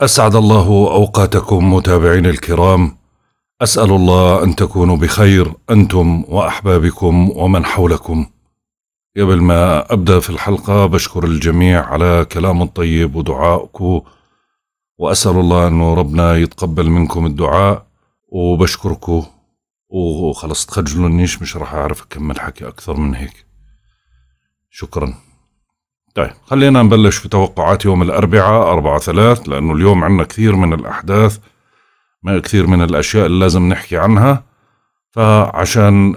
أسعد الله أوقاتكم متابعين الكرام، أسأل الله أن تكونوا بخير أنتم وأحبابكم ومن حولكم. قبل ما أبدأ في الحلقة بشكر الجميع على كلام الطيب ودعائكم، وأسأل الله أنه ربنا يتقبل منكم الدعاء وبشكركم. وخلص تخجلونيش، مش راح أعرف أكمل حكي أكثر من هيك، شكراً. طيب خلينا نبلش في توقعات يوم الأربعاء 4/3، لأنه اليوم عندنا كثير من الأحداث، ما كثير من الأشياء اللي لازم نحكي عنها. فعشان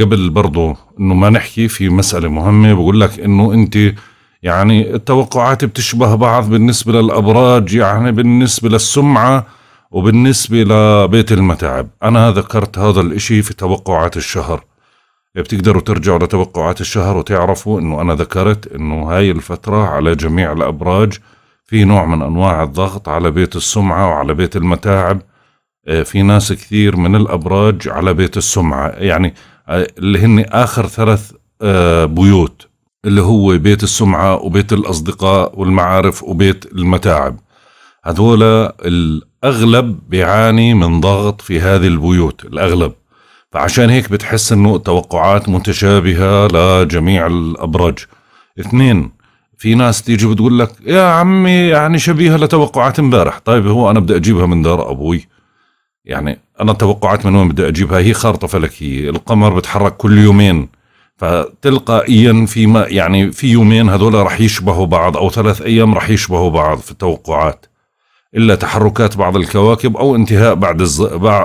قبل برضو إنه ما نحكي في مسألة مهمة، بقول لك إنه أنت يعني التوقعات بتشبه بعض بالنسبة للأبراج، يعني بالنسبة للسمعة وبالنسبة لبيت المتاعب. أنا ذكرت هذا الإشي في توقعات الشهر، بتقدروا ترجعوا لتوقعات الشهر وتعرفوا انه انا ذكرت انه هاي الفترة على جميع الابراج في نوع من انواع الضغط على بيت السمعة وعلى بيت المتاعب. في ناس كثير من الابراج على بيت السمعة، يعني اللي هن اخر 3 بيوت، اللي هو بيت السمعة وبيت الاصدقاء والمعارف وبيت المتاعب. هذول الاغلب بيعاني من ضغط في هذه البيوت الاغلب، فعشان هيك بتحس انه توقعات متشابهة لجميع الابراج. 2، في ناس تيجي بتقول لك يا عمي يعني شبيهة لتوقعات امبارح. طيب هو انا بدي اجيبها من دار ابوي؟ يعني انا توقعات من وين بدي اجيبها؟ هي خارطة فلكية، القمر بتحرك كل يومين، فتلقائيا في يعني في يومين هذول رح يشبهوا بعض، او 3 ايام رح يشبهوا بعض في التوقعات، الا تحركات بعض الكواكب او انتهاء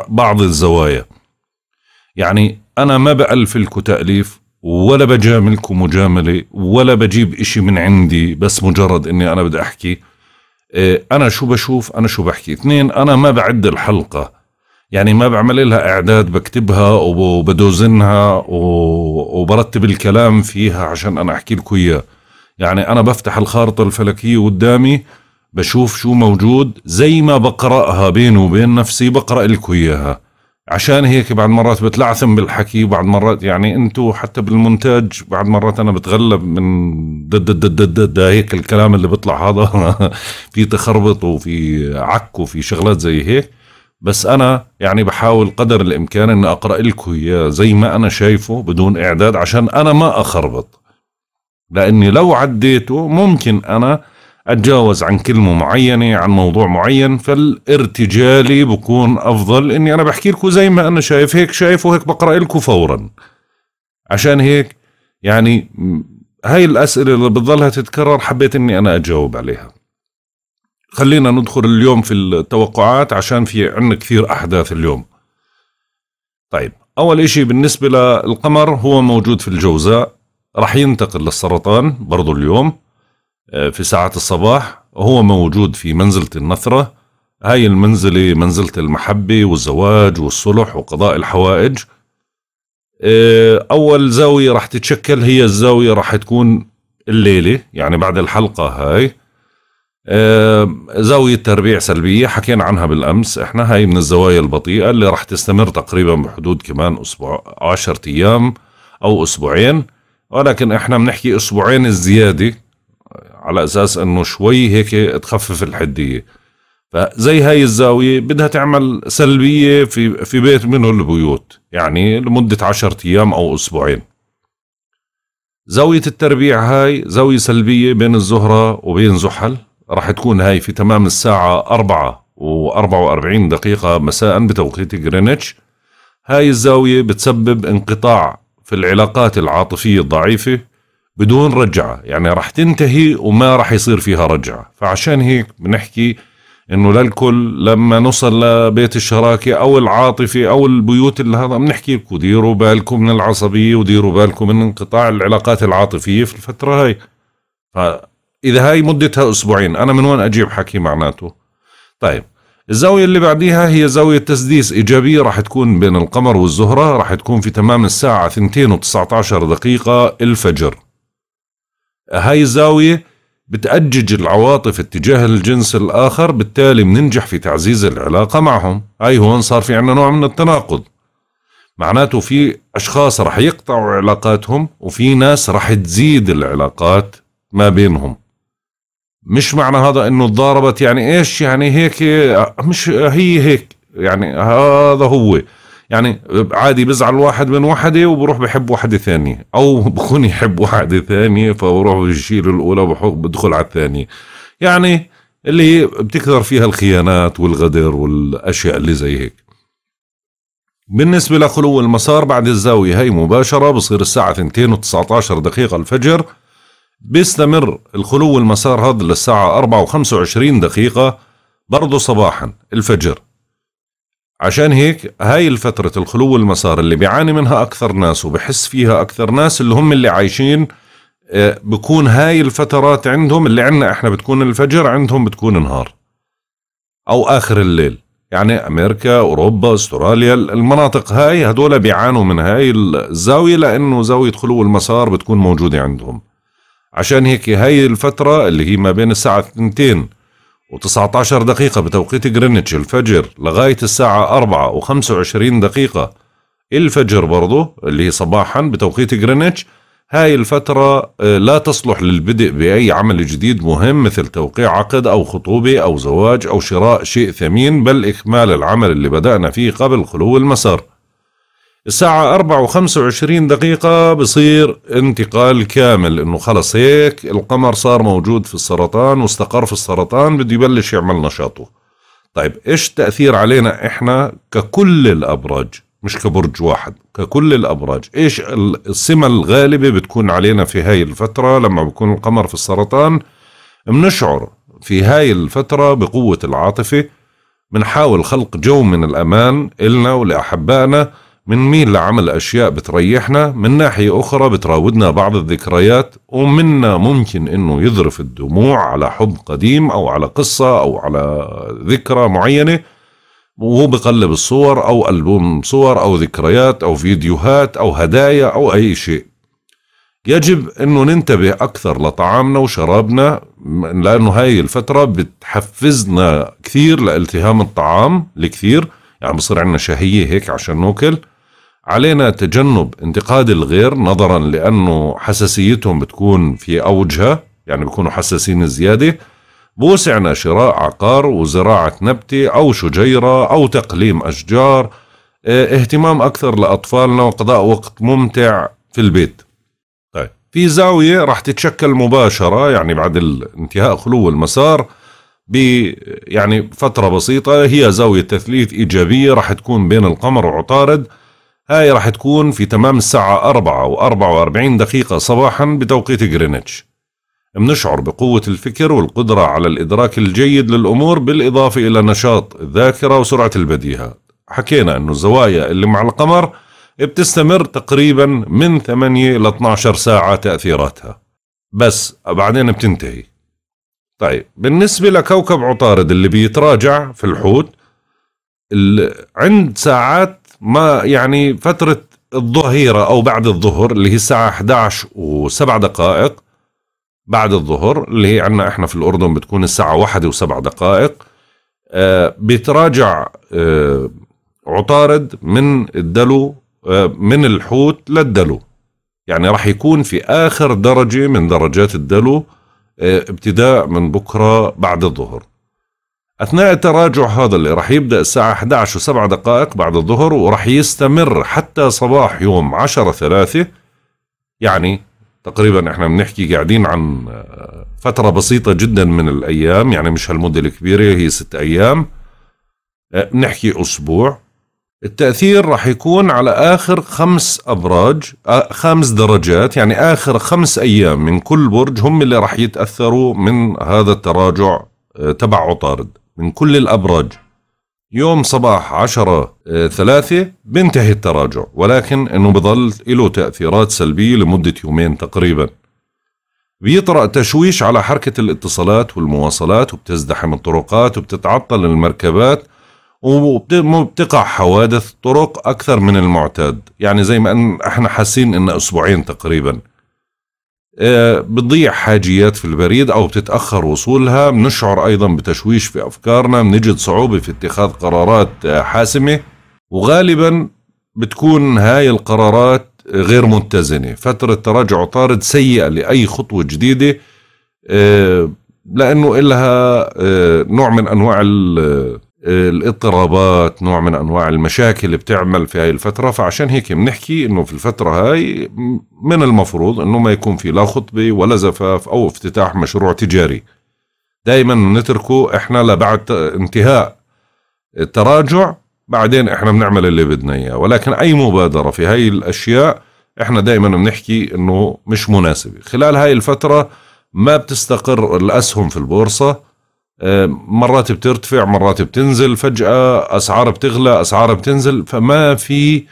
بعض الزوايا. يعني أنا ما بألفلكم تأليف ولا بجاملكم مجاملة ولا بجيب إشي من عندي، بس مجرد إني أنا بدي أحكي أنا شو بشوف، أنا شو بحكي. 2، أنا ما بعد الحلقة، يعني ما بعمل لها إعداد، بكتبها وبدوزنها وبرتب الكلام فيها عشان أنا أحكي لكم إياه. يعني أنا بفتح الخارطة الفلكية قدامي، بشوف شو موجود، زي ما بقرأها بيني وبين نفسي بقرأ لكم إياها. عشان هيك بعد مرات بتلعثم بالحكي، بعد مرات يعني انتو حتى بالمونتاج بعد مرات انا بتغلب من دد هيك الكلام اللي بيطلع هذا في تخربط وفي عك وفي شغلات زي هيك، بس انا يعني بحاول قدر الامكان اني اقرا لكم اياه زي ما انا شايفه بدون اعداد، عشان انا ما اخربط، لاني لو عديته ممكن انا اتجاوز عن كلمة معينة عن موضوع معين. فالارتجالي بكون افضل، اني انا بحكي لكم زي ما انا شايف، هيك شايفه هيك بقرأ لكم فورا. عشان هيك يعني هاي الاسئلة اللي بتضلها تتكرر حبيت اني انا اجاوب عليها. خلينا ندخل اليوم في التوقعات عشان في عندنا كثير احداث اليوم. طيب اول اشي بالنسبة للقمر، هو موجود في الجوزاء، رح ينتقل للسرطان برضو اليوم في ساعات الصباح، وهو موجود في منزلة النثرة. هاي المنزلة منزلة المحبة والزواج والصلح وقضاء الحوائج. أول زاوية راح تتشكل هي الزاوية راح تكون الليلة، يعني بعد الحلقة هاي، زاوية تربيع سلبية حكينا عنها بالأمس احنا. هاي من الزوايا البطيئة اللي راح تستمر تقريبا بحدود كمان أسبوع 10 أيام أو أسبوعين، ولكن احنا بنحكي أسبوعين الزيادة على أساس أنه شوي هيك تخفف الحدية. فزي هاي الزاوية بدها تعمل سلبية في بيت منه البيوت، يعني لمدة 10 أيام أو أسبوعين. زاوية التربيع هاي زاوية سلبية بين الزهرة وبين زحل، راح تكون هاي في تمام الساعة 4:44 مساء بتوقيت غرينتش. هاي الزاوية بتسبب انقطاع في العلاقات العاطفية الضعيفة بدون رجعة، يعني راح تنتهي وما راح يصير فيها رجعة. فعشان هيك بنحكي انه للكل لما نوصل لبيت الشراكة او العاطفة او البيوت اللي هذا، بنحكي لكم ديروا بالكم من العصبية وديروا بالكم من انقطاع العلاقات العاطفية في الفترة هاي. فاذا هاي مدتها اسبوعين، انا من وين اجيب حكي معناته؟ طيب الزاوية اللي بعديها هي زاوية تسديس إيجابية، راح تكون بين القمر والزهرة، راح تكون في تمام الساعة 2:19 الفجر. هاي الزاوية بتأجج العواطف اتجاه الجنس الآخر، بالتالي بننجح في تعزيز العلاقة معهم. هاي هون صار في عنا نوع من التناقض، معناته في أشخاص رح يقطعوا علاقاتهم وفي ناس رح تزيد العلاقات ما بينهم. مش معنى هذا انه تضاربت يعني ايش يعني هيك، مش هي هيك يعني، هذا هو يعني عادي بزعل واحد من وحده وبروح بحب وحده ثانيه، او بكون يحب وحده ثانيه فبروح بشيل الاولى بدخل على الثانيه، يعني اللي بتكثر فيها الخيانات والغدر والاشياء اللي زي هيك. بالنسبه لخلو المسار بعد الزاويه هي مباشره بصير الساعه 2:19 الفجر، بيستمر الخلو المسار هذا للساعه 4:25 برضه صباحا الفجر. عشان هيك هاي الفترة الخلو المسار اللي بيعاني منها أكثر ناس وبحس فيها أكثر ناس اللي هم اللي عايشين، بكون هاي الفترات عندهم اللي عنا إحنا بتكون الفجر، عندهم بتكون نهار أو آخر الليل، يعني أمريكا، أوروبا، أستراليا، المناطق هاي هدول بيعانوا من هاي الزاوية لأنه زاوية خلو المسار بتكون موجودة عندهم. عشان هيك هاي الفترة اللي هي ما بين الساعة 2:19 بتوقيت جرينتش الفجر لغاية الساعة 4:25 الفجر برضو اللي هي صباحا بتوقيت جرينتش، هاي الفترة لا تصلح للبدء بأي عمل جديد مهم مثل توقيع عقد أو خطوبة أو زواج أو شراء شيء ثمين، بل إكمال العمل اللي بدأنا فيه قبل خلو المسار. الساعة 4:25 بصير انتقال كامل، انه خلص هيك القمر صار موجود في السرطان واستقر في السرطان، بده يبلش يعمل نشاطه. طيب ايش تأثير علينا احنا ككل الابراج، مش كبرج واحد، ككل الابراج ايش السمة الغالبة بتكون علينا في هاي الفترة لما بكون القمر في السرطان؟ بنشعر في هاي الفترة بقوة العاطفة، بنحاول خلق جو من الامان النا ولأحبائنا، بنميل لعمل أشياء بتريحنا، من ناحية أخرى بتراودنا بعض الذكريات، ومنا ممكن إنه يذرف الدموع على حب قديم أو على قصة أو على ذكرى معينة، وهو بقلب الصور أو ألبوم صور أو ذكريات أو فيديوهات أو هدايا أو أي شيء. يجب إنه ننتبه أكثر لطعامنا وشرابنا لأنه هاي الفترة بتحفزنا كثير لالتهام الطعام الكثير، يعني بصير عندنا شهية هيك عشان نوكل. علينا تجنب انتقاد الغير نظرا لأنه حساسيتهم بتكون في أوجها، يعني بيكونوا حساسين زيادة. بوسعنا شراء عقار وزراعة نبتة أو شجيرة أو تقليم أشجار، اهتمام أكثر لأطفالنا وقضاء وقت ممتع في البيت. طيب في زاوية راح تتشكل مباشرة يعني بعد انتهاء خلو المسار يعني فترة بسيطة، هي زاوية تثليث إيجابية راح تكون بين القمر وعطارد. هاي راح تكون في تمام الساعة 4:44 صباحا بتوقيت جرينتش. بنشعر بقوة الفكر والقدرة على الإدراك الجيد للأمور، بالإضافة إلى نشاط الذاكرة وسرعة البديهة. حكينا أنه الزوايا اللي مع القمر بتستمر تقريبا من 8 ل 12 ساعة تأثيراتها، بس بعدين بتنتهي. طيب بالنسبة لكوكب عطارد اللي بيتراجع في الحوت عند ساعات ما يعني فترة الظهيرة أو بعد الظهر اللي هي الساعة 11:07 بعد الظهر، اللي هي عنا احنا في الأردن بتكون الساعة 1:07، بيتراجع عطارد من الدلو، من الحوت للدلو، يعني راح يكون في آخر درجة من درجات الدلو ابتداء من بكرة بعد الظهر. أثناء التراجع هذا اللي راح يبدأ الساعة 11:07 بعد الظهر وراح يستمر حتى صباح يوم 10/3، يعني تقريبا احنا بنحكي قاعدين عن فترة بسيطة جدا من الأيام، يعني مش هالمدة الكبيرة، هي 6 أيام، بنحكي أسبوع. التأثير راح يكون على آخر 5 أبراج، 5 درجات، يعني آخر 5 أيام من كل برج هم اللي راح يتأثروا من هذا التراجع تبع عطارد من كل الأبراج. يوم صباح 10/3 بينتهي التراجع، ولكن إنه بضل له تأثيرات سلبية لمدة يومين تقريبا. بيطرأ تشويش على حركة الاتصالات والمواصلات، وبتزدحم الطرقات وبتتعطل المركبات، وبتقع حوادث طرق أكثر من المعتاد، يعني زي ما احنا حاسين إن أسبوعين تقريبا. بتضيع حاجيات في البريد أو بتتأخر وصولها. بنشعر أيضا بتشويش في أفكارنا، بنجد صعوبة في اتخاذ قرارات حاسمة، وغالبا بتكون هاي القرارات غير متزنة. فترة تراجع عطارد سيئة لأي خطوة جديدة، لأنه إلها نوع من أنواع الاضطرابات، نوع من أنواع المشاكل بتعمل في هاي الفترة. فعشان هيك بنحكي إنه في الفترة هاي من المفروض إنه ما يكون في لا خطبة ولا زفاف أو افتتاح مشروع تجاري، دايما نتركه إحنا لبعد انتهاء التراجع، بعدين إحنا بنعمل اللي بدنا إياه. ولكن أي مبادرة في هاي الأشياء إحنا دايما بنحكي إنه مش مناسبة. خلال هاي الفترة ما بتستقر الأسهم في البورصة، مرات بترتفع مرات بتنزل، فجأة أسعار بتغلى أسعار بتنزل، فما في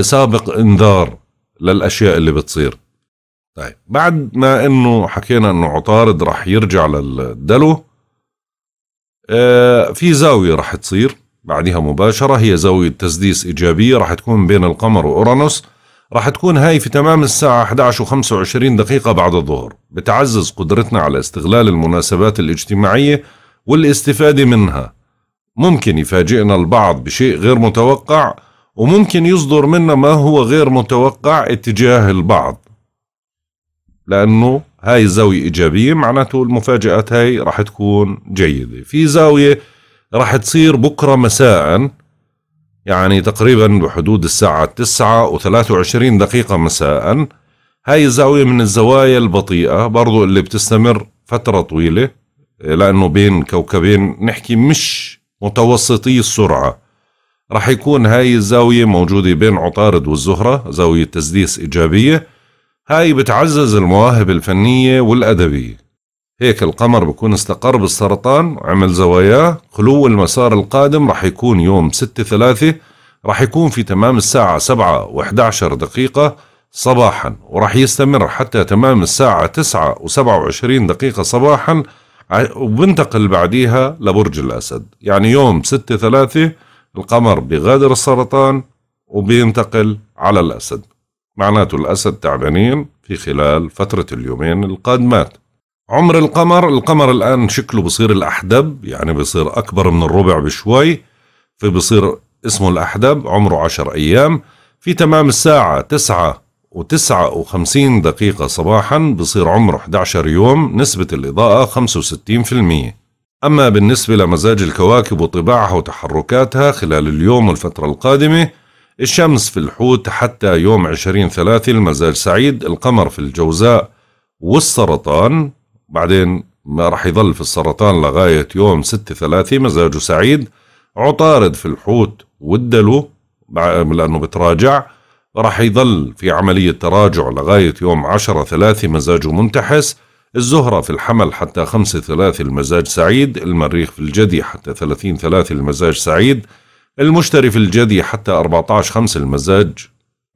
سابق انذار للأشياء اللي بتصير. طيب بعد ما إنه حكينا إنه عطارد رح يرجع للدلو، في زاوية رح تصير بعدها مباشرة، هي زاوية تسديس إيجابية رح تكون بين القمر وأورانوس. رح تكون هاي في تمام الساعة 11:25 بعد الظهر، بتعزز قدرتنا على استغلال المناسبات الاجتماعية والاستفادة منها. ممكن يفاجئنا البعض بشيء غير متوقع، وممكن يصدر منا ما هو غير متوقع اتجاه البعض، لأنه هاي الزاوية إيجابية معناته المفاجآت هاي رح تكون جيدة. في زاوية رح تصير بكرة مساءً، يعني تقريبا بحدود الساعة 9:23 مساء. هاي الزاوية من الزوايا البطيئة برضو اللي بتستمر فترة طويلة، لأنه بين كوكبين نحكي مش متوسطي السرعة. رح يكون هاي الزاوية موجودة بين عطارد والزهرة، زاوية تسديس إيجابية. هاي بتعزز المواهب الفنية والأدبية. هيك القمر بكون استقر بالسرطان وعمل زواياه. خلو المسار القادم رح يكون يوم 6/3، رح يكون في تمام الساعة 7:11 صباحا، ورح يستمر حتى تمام الساعة 9:27 صباحا، وبنتقل بعديها لبرج الأسد. يعني يوم 6/3 القمر بغادر السرطان وبينتقل على الأسد، معناته الأسد تعبانين في خلال فترة اليومين القادمات. عمر القمر الآن شكله بصير الأحدب، يعني بصير أكبر من الربع بشوي، فبصير اسمه الأحدب. عمره 10 أيام. في تمام الساعة 9:59 صباحا بصير عمره 11 يوم. نسبة الإضاءة 65%. أما بالنسبة لمزاج الكواكب وطباعها وتحركاتها خلال اليوم والفترة القادمة، الشمس في الحوت حتى يوم 20/3 المزاج سعيد. القمر في الجوزاء والسرطان، بعدين ما رح يظل في السرطان لغاية يوم 6/3 مزاجه سعيد. عطارد في الحوت والدلو لأنه بتراجع، رح يظل في عملية تراجع لغاية يوم 10/3 مزاجه منتحس. الزهرة في الحمل حتى 5/3 المزاج سعيد. المريخ في الجدي حتى 30/3 المزاج سعيد. المشتري في الجدي حتى 14/5 المزاج،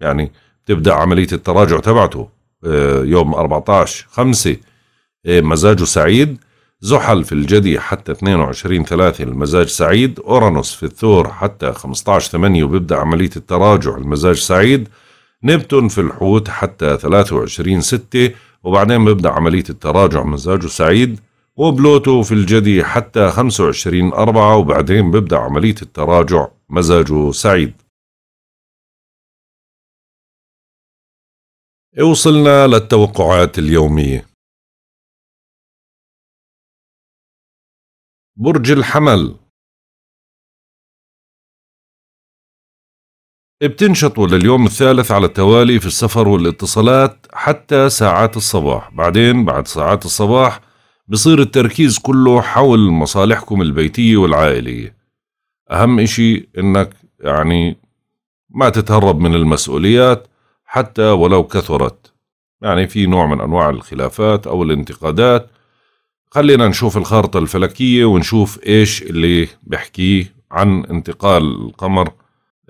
يعني تبدأ عملية التراجع تبعته يوم 14/5 مزاجه سعيد. زحل في الجدي حتى 22/3 المزاج سعيد. أورانوس في الثور حتى 15/8 وبيبدأ عملية التراجع، المزاج سعيد. نبتون في الحوت حتى 23/6 وبعدين بيبدأ عملية التراجع، مزاجه سعيد. وبلوتو في الجدي حتى 25/4 وبعدين بيبدأ عملية التراجع، مزاجه سعيد. وصلنا للتوقعات اليومية. برج الحمل بتنشطوا لليوم 3 على التوالي في السفر والاتصالات حتى ساعات الصباح. بعدين بعد ساعات الصباح بصير التركيز كله حول مصالحكم البيتية والعائلية. أهم إشي إنك يعني ما تتهرب من المسؤوليات حتى ولو كثرت، يعني في نوع من أنواع الخلافات أو الانتقادات. خلينا نشوف الخارطة الفلكية ونشوف إيش اللي بحكيه عن انتقال القمر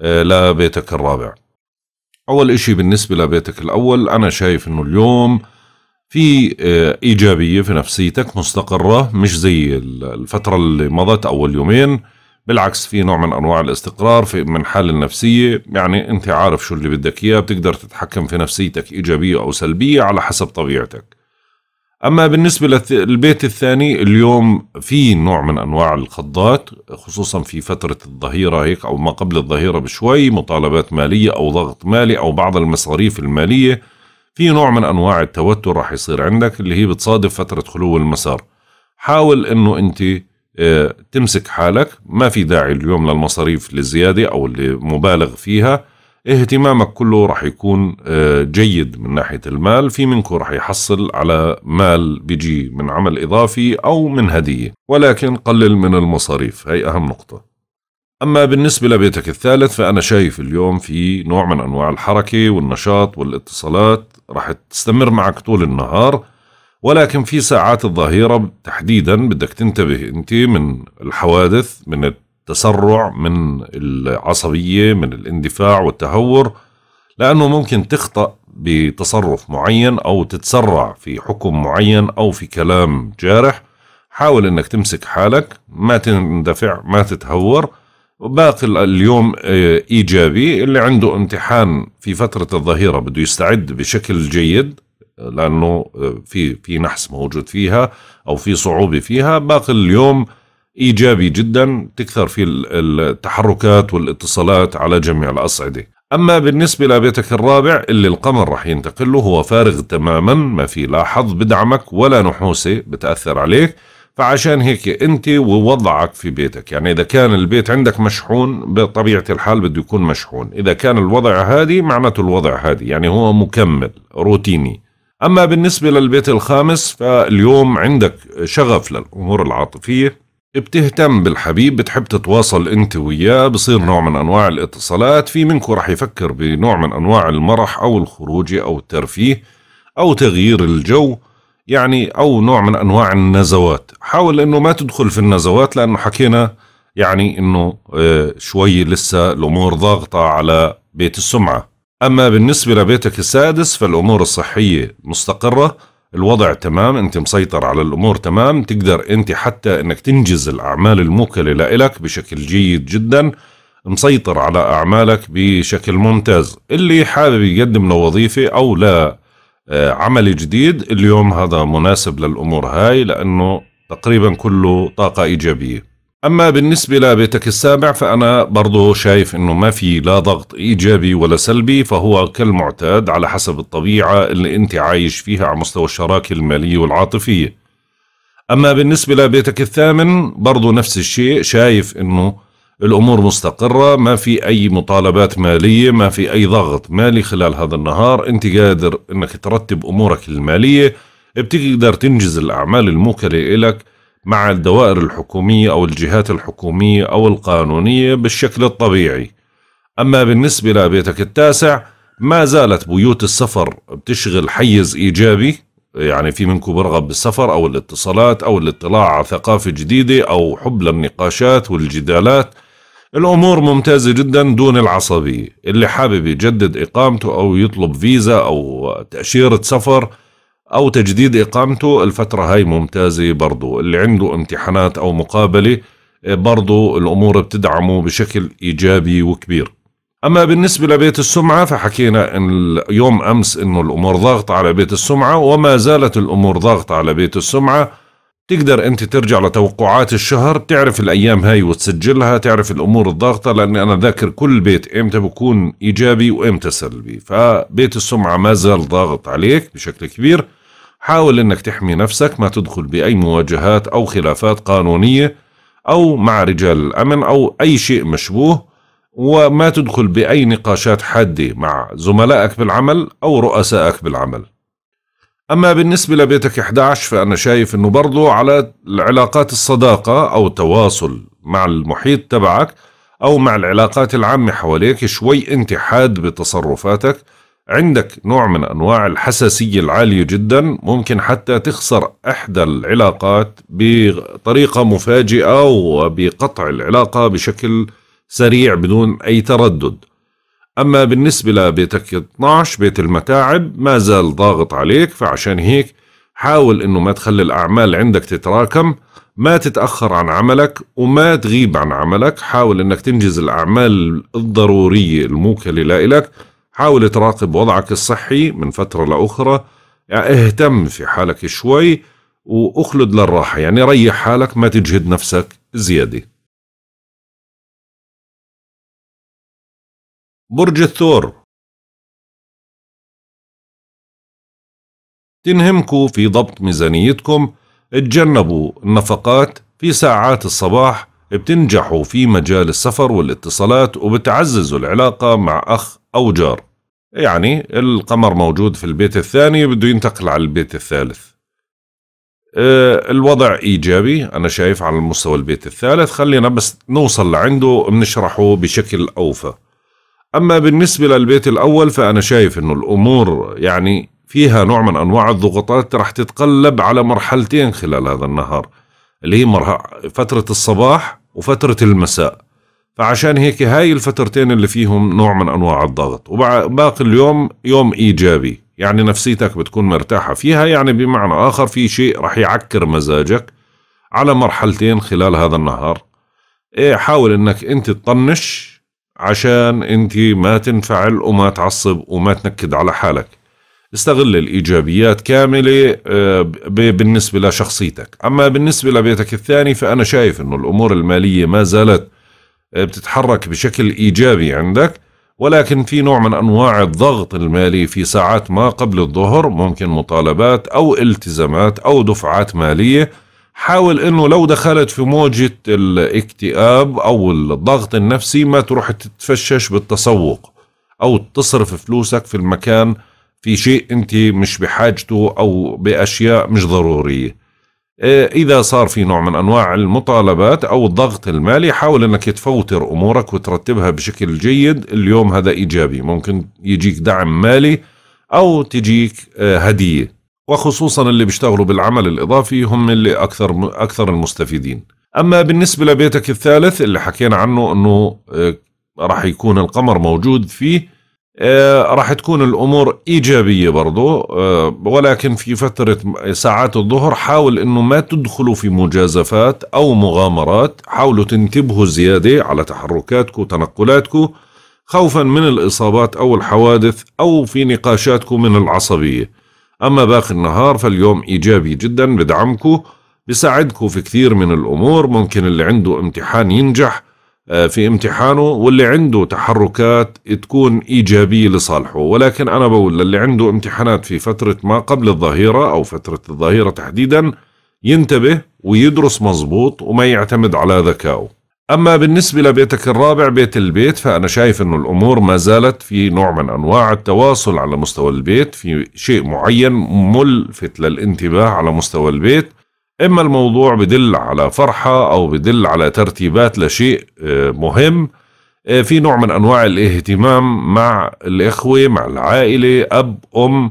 لبيتك الرابع. أول إشي بالنسبة لبيتك الأول، أنا شايف إنه اليوم في إيجابية في نفسيتك، مستقرة مش زي الفترة اللي مضت أول يومين. بالعكس في نوع من أنواع الاستقرار في من حال النفسية، يعني أنت عارف شو اللي بدك إياه، بتقدر تتحكم في نفسيتك إيجابية أو سلبية على حسب طبيعتك. أما بالنسبة للبيت الثاني، اليوم في نوع من أنواع الخضات، خصوصا في فترة الظهيرة هيك أو ما قبل الظهيرة بشوي، مطالبات مالية أو ضغط مالي أو بعض المصاريف المالية. في نوع من أنواع التوتر راح يصير عندك اللي هي بتصادف فترة خلو المسار. حاول انه انت تمسك حالك. ما في داعي اليوم للمصاريف الزيادة او اللي مبالغ فيها. اهتمامك كله رح يكون جيد من ناحية المال. في منكم رح يحصل على مال بيجي من عمل إضافي أو من هدية، ولكن قلل من المصاريف. هي أهم نقطة. أما بالنسبة لبيتك الثالث، فأنا شايف اليوم في نوع من أنواع الحركة والنشاط والاتصالات رح تستمر معك طول النهار، ولكن في ساعات الظهيرة تحديدا بدك تنتبه أنت من الحوادث، من تسرع، من العصبية، من الاندفاع والتهور، لأنه ممكن تخطأ بتصرف معين أو تتسرع في حكم معين أو في كلام جارح. حاول أنك تمسك حالك، ما تندفع، ما تتهور. باقي اليوم إيجابي. اللي عنده امتحان في فترة الظهيرة بده يستعد بشكل جيد، لأنه في نحس موجود فيها أو في صعوبة فيها. باقي اليوم إيجابي جدا، تكثر في التحركات والاتصالات على جميع الأصعدة. أما بالنسبة لبيتك الرابع اللي القمر رح ينتقله، هو فارغ تماما، ما في لا حظ بدعمك ولا نحوسة بتأثر عليك. فعشان هيك أنت ووضعك في بيتك، يعني إذا كان البيت عندك مشحون بطبيعة الحال بده يكون مشحون، إذا كان الوضع هادي معناته الوضع هادي، يعني هو مكمل روتيني. أما بالنسبة للبيت الخامس، فاليوم عندك شغف للأمور العاطفية، بتهتم بالحبيب، بتحب تتواصل انت وياه، بصير نوع من انواع الاتصالات. في منكم رح يفكر بنوع من انواع المرح او الخروج او الترفيه او تغيير الجو، يعني او نوع من انواع النزوات. حاول انه ما تدخل في النزوات، لانه حكينا يعني انه شوي لسه الامور ضاغطة على بيت السمعة. اما بالنسبة لبيتك السادس، فالامور الصحية مستقرة، الوضع تمام، انت مسيطر على الامور تمام، تقدر انت حتى انك تنجز الاعمال الموكلة لإلك بشكل جيد جدا، مسيطر على اعمالك بشكل ممتاز. اللي حابب يقدم لوظيفة او لعمل جديد، اليوم هذا مناسب للامور هاي، لانه تقريبا كله طاقة ايجابية. أما بالنسبة لبيتك السابع، فأنا برضو شايف أنه ما في لا ضغط إيجابي ولا سلبي، فهو كالمعتاد على حسب الطبيعة اللي أنت عايش فيها على مستوى الشراكة المالية والعاطفية. أما بالنسبة لبيتك الثامن، برضو نفس الشيء، شايف أنه الأمور مستقرة، ما في أي مطالبات مالية، ما في أي ضغط مالي خلال هذا النهار. أنت قادر أنك ترتب أمورك المالية، بتقدر تنجز الأعمال الموكلة إلك مع الدوائر الحكومية أو الجهات الحكومية أو القانونية بالشكل الطبيعي. أما بالنسبة لبيتك التاسع، ما زالت بيوت السفر بتشغل حيز إيجابي، يعني في منكم برغب بالسفر أو الاتصالات أو الاطلاع على ثقافة جديدة أو حب للنقاشات والجدالات. الأمور ممتازة جدا دون العصبية. اللي حابب يجدد إقامته أو يطلب فيزا أو تأشيرة سفر أو تجديد إقامته، الفترة هاي ممتازة برضو. اللي عنده امتحانات أو مقابلة، برضو الأمور بتدعمه بشكل إيجابي وكبير. أما بالنسبة لبيت السمعة، فحكينا إن يوم أمس إنه الأمور ضاغطة على بيت السمعة، وما زالت الأمور ضاغطة على بيت السمعة. تقدر أنت ترجع لتوقعات الشهر، تعرف الأيام هاي وتسجلها، تعرف الأمور الضاغطة، لأن أنا ذاكر كل بيت إمتى بكون إيجابي وإمتى سلبي. فبيت السمعة ما زال ضاغط عليك بشكل كبير. حاول أنك تحمي نفسك، ما تدخل بأي مواجهات أو خلافات قانونية أو مع رجال الأمن أو أي شيء مشبوه، وما تدخل بأي نقاشات حادة مع زملائك بالعمل أو رؤسائك بالعمل. أما بالنسبة لبيتك 11، فأنا شايف أنه برضو على العلاقات، الصداقة أو التواصل مع المحيط تبعك أو مع العلاقات العامة حواليك، شوي أنت حاد بتصرفاتك، عندك نوع من أنواع الحساسية العالية جدا، ممكن حتى تخسر إحدى العلاقات بطريقة مفاجئة وبقطع العلاقة بشكل سريع بدون أي تردد. أما بالنسبة لبيتك 12، بيت المتاعب، ما زال ضاغط عليك، فعشان هيك حاول إنه ما تخلي الأعمال عندك تتراكم، ما تتأخر عن عملك وما تغيب عن عملك. حاول إنك تنجز الأعمال الضرورية الموكلة لإلك. حاول تراقب وضعك الصحي من فترة لأخرى، يعني اهتم في حالك شوي وأخلد للراحة، يعني ريح حالك، ما تجهد نفسك زيادة. برج الثور، تنهمكوا في ضبط ميزانيتكم، اتجنبوا النفقات في ساعات الصباح، بتنجحوا في مجال السفر والاتصالات وبتعززوا العلاقة مع أخ أو جار. يعني القمر موجود في البيت الثاني بده ينتقل على البيت الثالث. الوضع إيجابي أنا شايف على المستوى البيت الثالث، خلينا بس نوصل لعنده بنشرحه بشكل أوفى. أما بالنسبة للبيت الأول فأنا شايف إنه الأمور يعني فيها نوع من أنواع الضغوطات رح تتقلب على مرحلتين خلال هذا النهار، اللي هي فترة الصباح وفترة المساء، فعشان هيك هاي الفترتين اللي فيهم نوع من أنواع الضغط، وباقي اليوم يوم إيجابي، يعني نفسيتك بتكون مرتاحة فيها، يعني بمعنى آخر في شيء رح يعكر مزاجك على مرحلتين خلال هذا النهار. حاول إنك أنت تطنش عشان أنت ما تنفعل وما تعصب وما تنكد على حالك. استغل الإيجابيات كاملة بالنسبة لشخصيتك. أما بالنسبة لبيتك الثاني فأنا شايف إنه الأمور المالية ما زالت بتتحرك بشكل إيجابي عندك، ولكن في نوع من أنواع الضغط المالي في ساعات ما قبل الظهر، ممكن مطالبات أو التزامات أو دفعات مالية. حاول إنه لو دخلت في موجة الاكتئاب أو الضغط النفسي ما تروح تتفشش بالتسوق أو تصرف فلوسك في المكان في شيء أنت مش بحاجته أو بأشياء مش ضرورية. إذا صار في نوع من أنواع المطالبات أو الضغط المالي حاول أنك تفوتر أمورك وترتبها بشكل جيد. اليوم هذا إيجابي، ممكن يجيك دعم مالي أو تجيك هدية، وخصوصا اللي بيشتغلوا بالعمل الإضافي هم اللي أكثر المستفيدين. أما بالنسبة لبيتك الثالث اللي حكينا عنه أنه راح يكون القمر موجود فيه، راح تكون الأمور إيجابية برضو، ولكن في فترة ساعات الظهر حاول أنه ما تدخلوا في مجازفات أو مغامرات. حاولوا تنتبهوا زيادة على تحركاتكم وتنقلاتكم خوفا من الإصابات أو الحوادث أو في نقاشاتكم من العصبية. أما باقي النهار فاليوم إيجابي جدا، بدعمكم بساعدكم في كثير من الأمور. ممكن اللي عنده امتحان ينجح في امتحانه، واللي عنده تحركات تكون إيجابية لصالحه. ولكن أنا بقول للي عنده امتحانات في فترة ما قبل الظهيرة أو فترة الظهيرة تحديدا ينتبه ويدرس مظبوط وما يعتمد على ذكائه. أما بالنسبة لبيتك الرابع بيت البيت فأنا شايف أنه الأمور ما زالت في نوع من أنواع التواصل على مستوى البيت، في شيء معين ملفت للانتباه على مستوى البيت. إما الموضوع بدل على فرحة أو بدل على ترتيبات لشيء مهم، في نوع من أنواع الاهتمام مع الإخوة مع العائلة، أب أم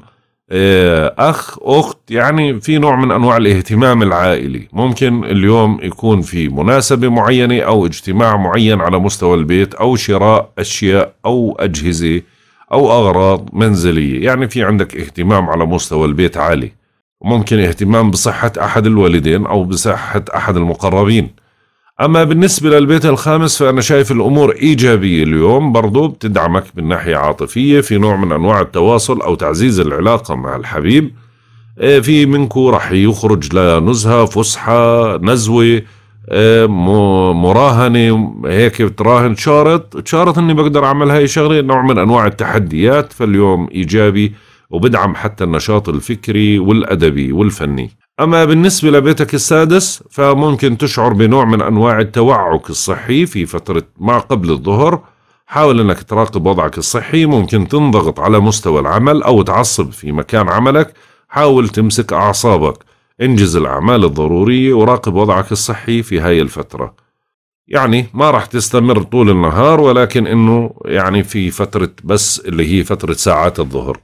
أخ أخت، يعني في نوع من أنواع الاهتمام العائلي. ممكن اليوم يكون في مناسبة معينة أو اجتماع معين على مستوى البيت، أو شراء أشياء أو أجهزة أو أغراض منزلية، يعني في عندك اهتمام على مستوى البيت عالي. ممكن اهتمام بصحة أحد الوالدين أو بصحة أحد المقربين. أما بالنسبة للبيت الخامس فأنا شايف الأمور إيجابية اليوم، برضو بتدعمك بالناحية عاطفية في نوع من أنواع التواصل أو تعزيز العلاقة مع الحبيب. في منكو رح يخرج لنزهة فسحة نزوة مراهنة، هيك بتراهن شارط أني بقدر أعمل هاي شغلة، نوع من أنواع التحديات. فاليوم إيجابي وبدعم حتى النشاط الفكري والأدبي والفني. أما بالنسبة لبيتك السادس فممكن تشعر بنوع من أنواع التوعك الصحي في فترة ما قبل الظهر. حاول أنك تراقب وضعك الصحي، ممكن تنضغط على مستوى العمل أو تعصب في مكان عملك. حاول تمسك أعصابك، انجز الأعمال الضرورية وراقب وضعك الصحي في هاي الفترة. يعني ما راح تستمر طول النهار، ولكن إنه يعني في فترة بس اللي هي فترة ساعات الظهر.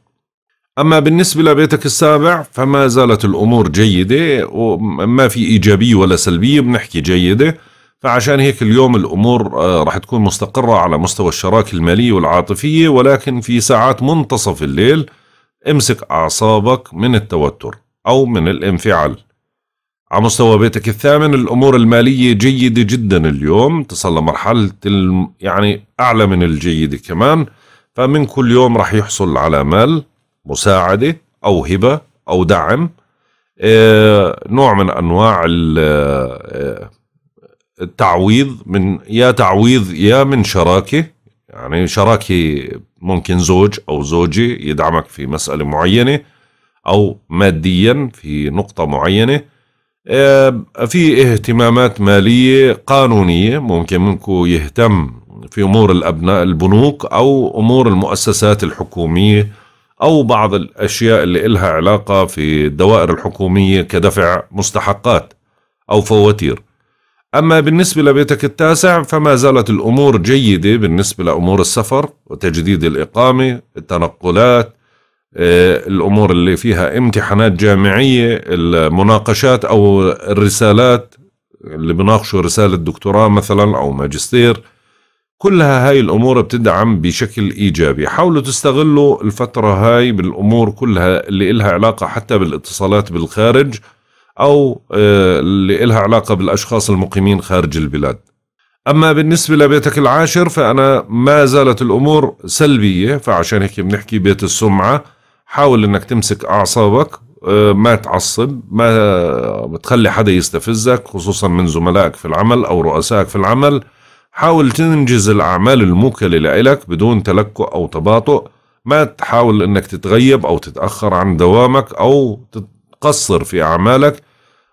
أما بالنسبة لبيتك السابع فما زالت الأمور جيدة وما في إيجابية ولا سلبية، بنحكي جيدة. فعشان هيك اليوم الأمور رح تكون مستقرة على مستوى الشراكة المالية والعاطفية، ولكن في ساعات منتصف الليل امسك أعصابك من التوتر أو من الانفعال. على مستوى بيتك الثامن الأمور المالية جيدة جدا اليوم، تصل لمرحلة يعني أعلى من الجيدة كمان. فمن كل يوم رح يحصل على مال، مساعدة أو هبة أو دعم، نوع من أنواع التعويض، من يا تعويض يا من شراكة. يعني شراكة ممكن زوج أو زوجة يدعمك في مسألة معينة أو ماديا في نقطة معينة. في اهتمامات مالية قانونية ممكن منكم يهتم في أمور الأبناء البنوك أو أمور المؤسسات الحكومية أو بعض الأشياء اللي إلها علاقة في الدوائر الحكومية كدفع مستحقات أو فواتير. أما بالنسبة لبيتك التاسع فما زالت الأمور جيدة بالنسبة لأمور السفر وتجديد الإقامة، التنقلات، الأمور اللي فيها امتحانات جامعية، المناقشات أو الرسالات اللي بناقشوا رسالة دكتوراه مثلا أو ماجستير، كلها هاي الأمور بتدعم بشكل إيجابي. حاولوا تستغلوا الفترة هاي بالأمور كلها اللي إلها علاقة حتى بالاتصالات بالخارج أو اللي إلها علاقة بالأشخاص المقيمين خارج البلاد. أما بالنسبة لبيتك العاشر فأنا ما زالت الأمور سلبية، فعشان هيك بنحكي بيت السمعة. حاول إنك تمسك أعصابك، ما تعصب، ما بتخلي حدا يستفزك خصوصا من زملائك في العمل أو رؤسائك في العمل. حاول تنجز الأعمال الموكلة لإلك بدون تلكؤ أو تباطؤ، ما تحاول إنك تتغيب أو تتأخر عن دوامك أو تقصر في أعمالك،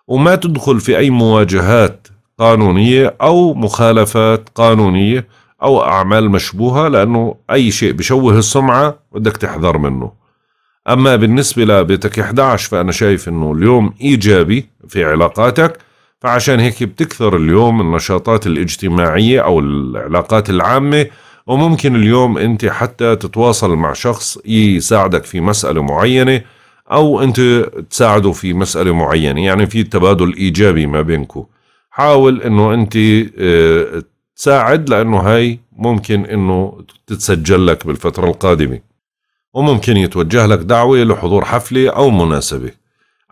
وما تدخل في أي مواجهات قانونية أو مخالفات قانونية أو أعمال مشبوهة، لأنه أي شيء بشوه السمعة بدك تحذر منه. أما بالنسبة لبيتك 11 فأنا شايف إنه اليوم إيجابي في علاقاتك، فعشان هيك بتكثر اليوم النشاطات الاجتماعية أو العلاقات العامة، وممكن اليوم أنت حتى تتواصل مع شخص يساعدك في مسألة معينة أو أنت تساعده في مسألة معينة، يعني في تبادل إيجابي ما بينكم. حاول أنه أنت تساعد، لأنه هاي ممكن أنه تتسجل لك بالفترة القادمة وممكن يتوجه لك دعوة لحضور حفلة أو مناسبة.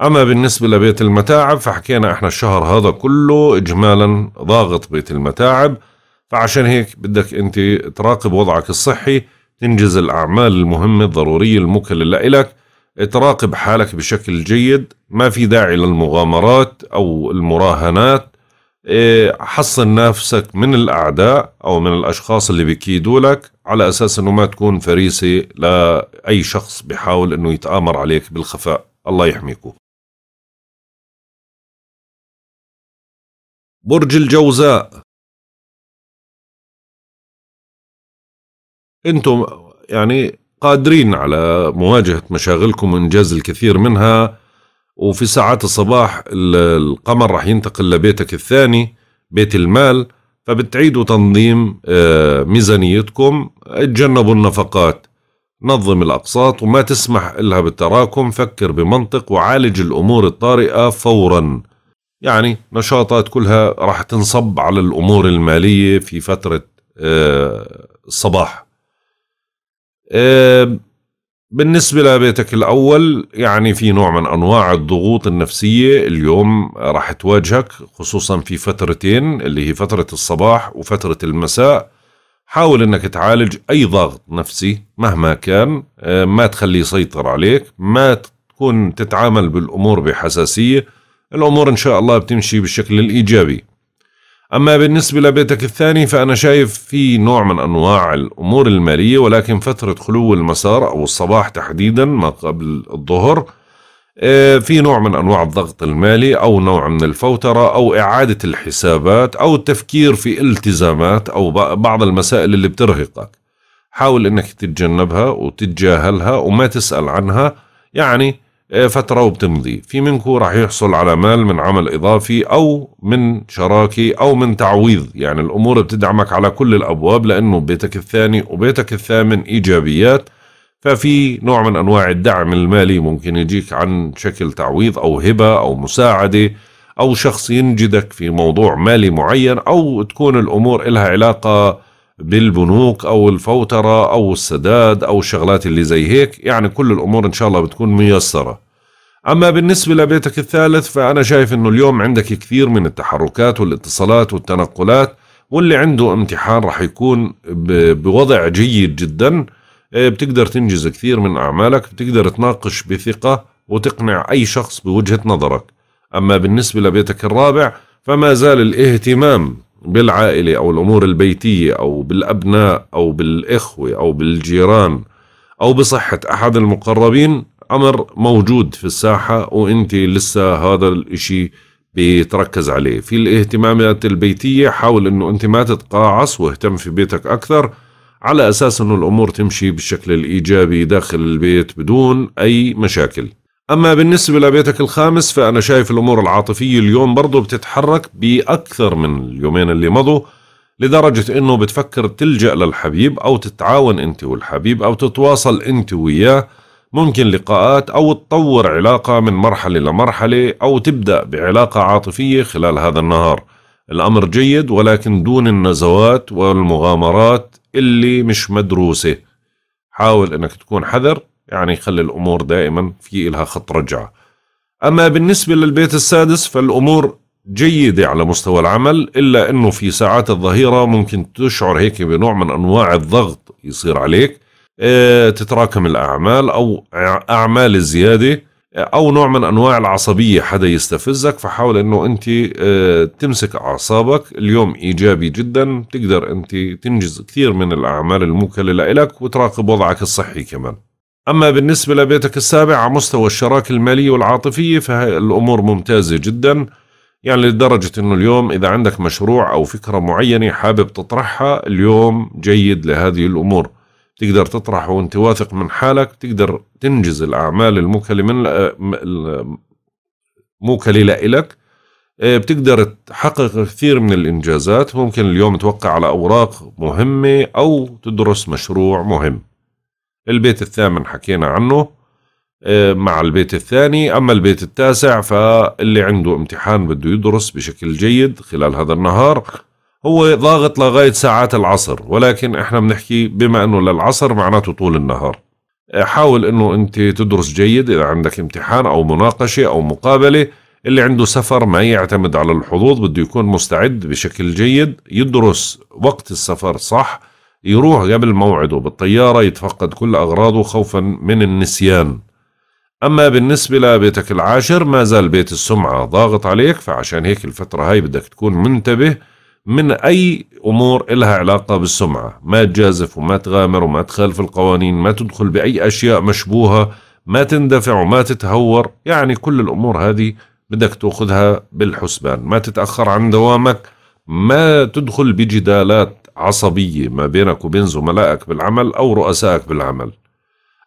أما بالنسبة لبيت المتاعب فحكينا إحنا الشهر هذا كله إجمالا ضاغط بيت المتاعب، فعشان هيك بدك أنت تراقب وضعك الصحي، تنجز الأعمال المهمة الضرورية الموكلة لإلك، تراقب حالك بشكل جيد، ما في داعي للمغامرات أو المراهنات، حصن نفسك من الأعداء أو من الأشخاص اللي بيكيدوا لك، على أساس أنه ما تكون فريسة لأي شخص بيحاول أنه يتآمر عليك بالخفاء. الله يحميكم. برج الجوزاء، انتم يعني قادرين على مواجهة مشاغلكم وإنجاز الكثير منها، وفي ساعات الصباح القمر راح ينتقل لبيتك الثاني بيت المال، فبتعيدوا تنظيم ميزانيتكم، اتجنبوا النفقات، نظم الأقساط وما تسمح لها بالتراكم، فكر بمنطق وعالج الأمور الطارئة فورا. يعني نشاطات كلها راح تنصب على الأمور المالية في فترة الصباح. بالنسبة لبيتك الأول يعني في نوع من أنواع الضغوط النفسية اليوم راح تواجهك، خصوصا في فترتين اللي هي فترة الصباح وفترة المساء. حاول انك تعالج اي ضغط نفسي مهما كان، ما تخليه يسيطر عليك، ما تكون تتعامل بالامور بحساسية، الامور ان شاء الله بتمشي بالشكل الايجابي. اما بالنسبة لبيتك الثاني فانا شايف في نوع من انواع الامور المالية، ولكن فترة خلو المسار او الصباح تحديدا ما قبل الظهر في نوع من انواع الضغط المالي او نوع من الفوترة او اعادة الحسابات او التفكير في التزامات او بعض المسائل اللي بترهقك. حاول انك تتجنبها وتتجاهلها وما تسأل عنها، يعني فترة وبتمضي. في منكم راح يحصل على مال من عمل اضافي او من شراكة او من تعويض، يعني الامور بتدعمك على كل الابواب، لانه بيتك الثاني وبيتك الثامن ايجابيات، ففي نوع من أنواع الدعم المالي ممكن يجيك عن شكل تعويض أو هبة أو مساعدة أو شخص ينجدك في موضوع مالي معين، أو تكون الأمور إلها علاقة بالبنوك أو الفوترة أو السداد أو الشغلات اللي زي هيك، يعني كل الأمور إن شاء الله بتكون ميسرة. أما بالنسبة لبيتك الثالث فأنا شايف إنه اليوم عندك كثير من التحركات والاتصالات والتنقلات، واللي عنده امتحان راح يكون بوضع جيد جداً، بتقدر تنجز كثير من أعمالك، بتقدر تناقش بثقة وتقنع أي شخص بوجهة نظرك. أما بالنسبة لبيتك الرابع فما زال الاهتمام بالعائلة أو الأمور البيتية أو بالأبناء أو بالإخوة أو بالجيران أو بصحة أحد المقربين أمر موجود في الساحة، وإنت لسه هذا الإشي بتركز عليه. في الاهتمامات البيتية، حاول انه انت ما تتقاعص واهتم في بيتك اكثر، على اساس انه الامور تمشي بالشكل الايجابي داخل البيت بدون اي مشاكل. اما بالنسبة لبيتك الخامس، فانا شايف الامور العاطفية اليوم برضو بتتحرك باكثر من اليومين اللي مضوا، لدرجة انه بتفكر تلجأ للحبيب او تتعاون انت والحبيب او تتواصل انت وياه، ممكن لقاءات او تطور علاقة من مرحلة لمرحلة او تبدأ بعلاقة عاطفية خلال هذا النهار. الامر جيد، ولكن دون النزوات والمغامرات اللي مش مدروسة. حاول انك تكون حذر، يعني خلي الامور دائما في لها خط رجعة. اما بالنسبة للبيت السادس، فالامور جيدة على مستوى العمل، إلا أنه في ساعات الظهيرة ممكن تشعر هيك بنوع من أنواع الضغط يصير عليك، تتراكم الأعمال أو أعمال الزيادة أو نوع من أنواع العصبية، حدا يستفزك، فحاول أنه أنت تمسك أعصابك. اليوم إيجابي جدا، تقدر أنت تنجز كثير من الأعمال الموكلة لإلك، وتراقب وضعك الصحي كمان. أما بالنسبة لبيتك السابع، على مستوى الشراكة المالية والعاطفية، فالأمور ممتازة جدا، يعني لدرجة انه اليوم اذا عندك مشروع او فكرة معينة حابب تطرحها، اليوم جيد لهذه الامور، تقدر تطرحه وانت واثق من حالك، تقدر تنجز الاعمال الموكلة لإلك، بتقدر تحقق كثير من الانجازات. ممكن اليوم توقع على اوراق مهمة او تدرس مشروع مهم. البيت الثامن حكينا عنه مع البيت الثاني. أما البيت التاسع، فاللي عنده امتحان بده يدرس بشكل جيد خلال هذا النهار، هو ضاغط لغاية ساعات العصر، ولكن احنا بنحكي بما انه للعصر معناته طول النهار. حاول انه انت تدرس جيد اذا عندك امتحان او مناقشة او مقابلة. اللي عنده سفر ما يعتمد على الحظوظ، بده يكون مستعد بشكل جيد، يدرس وقت السفر صح، يروح قبل موعده بالطيارة، يتفقد كل أغراضه خوفا من النسيان. أما بالنسبة لبيتك العاشر، ما زال بيت السمعة ضاغط عليك، فعشان هيك الفترة هاي بدك تكون منتبه من أي أمور إلها علاقة بالسمعة. ما تجازف وما تغامر وما تخالف القوانين، ما تدخل بأي أشياء مشبوهة، ما تندفع وما تتهور، يعني كل الأمور هذه بدك تأخذها بالحسبان. ما تتأخر عن دوامك، ما تدخل بجدالات عصبية ما بينك وبين زملائك بالعمل أو رؤسائك بالعمل.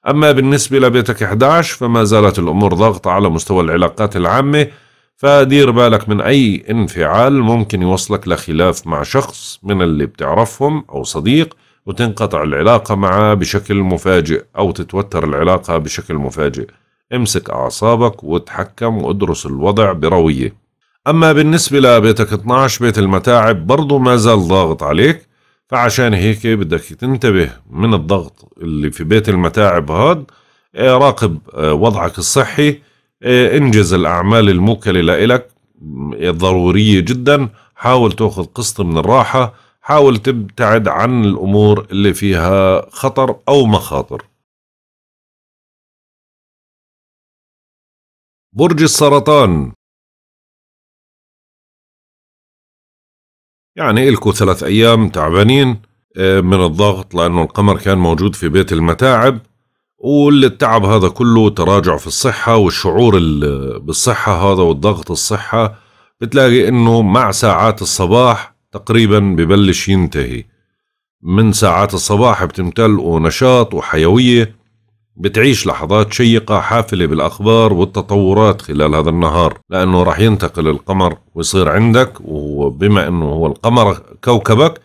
أما بالنسبة لبيتك 11، فما زالت الأمور ضاغطة على مستوى العلاقات العامة، فدير بالك من أي انفعال ممكن يوصلك لخلاف مع شخص من اللي بتعرفهم أو صديق، وتنقطع العلاقة معه بشكل مفاجئ أو تتوتر العلاقة بشكل مفاجئ. امسك أعصابك وتحكم وادرس الوضع بروية. أما بالنسبة لبيتك 12، بيت المتاعب برضو ما زال ضاغط عليك، فعشان هيك بدك تنتبه من الضغط اللي في بيت المتاعب هاد. راقب وضعك الصحي، انجز الأعمال الموكلة لإلك ضرورية جدا، حاول تأخذ قسط من الراحة، حاول تبتعد عن الأمور اللي فيها خطر أو مخاطر. برج السرطان، يعني إلكو 3 أيام تعبانين من الضغط، لأنه القمر كان موجود في بيت المتاعب، والتعب هذا كله تراجع في الصحة والشعور بالصحة هذا والضغط الصحة. بتلاقي إنه مع ساعات الصباح تقريبا ببلش ينتهي، من ساعات الصباح بتمتلئ ونشاط وحيوية، بتعيش لحظات شيقة حافلة بالأخبار والتطورات خلال هذا النهار، لأنه راح ينتقل القمر ويصير عندك، وبما أنه هو القمر كوكبك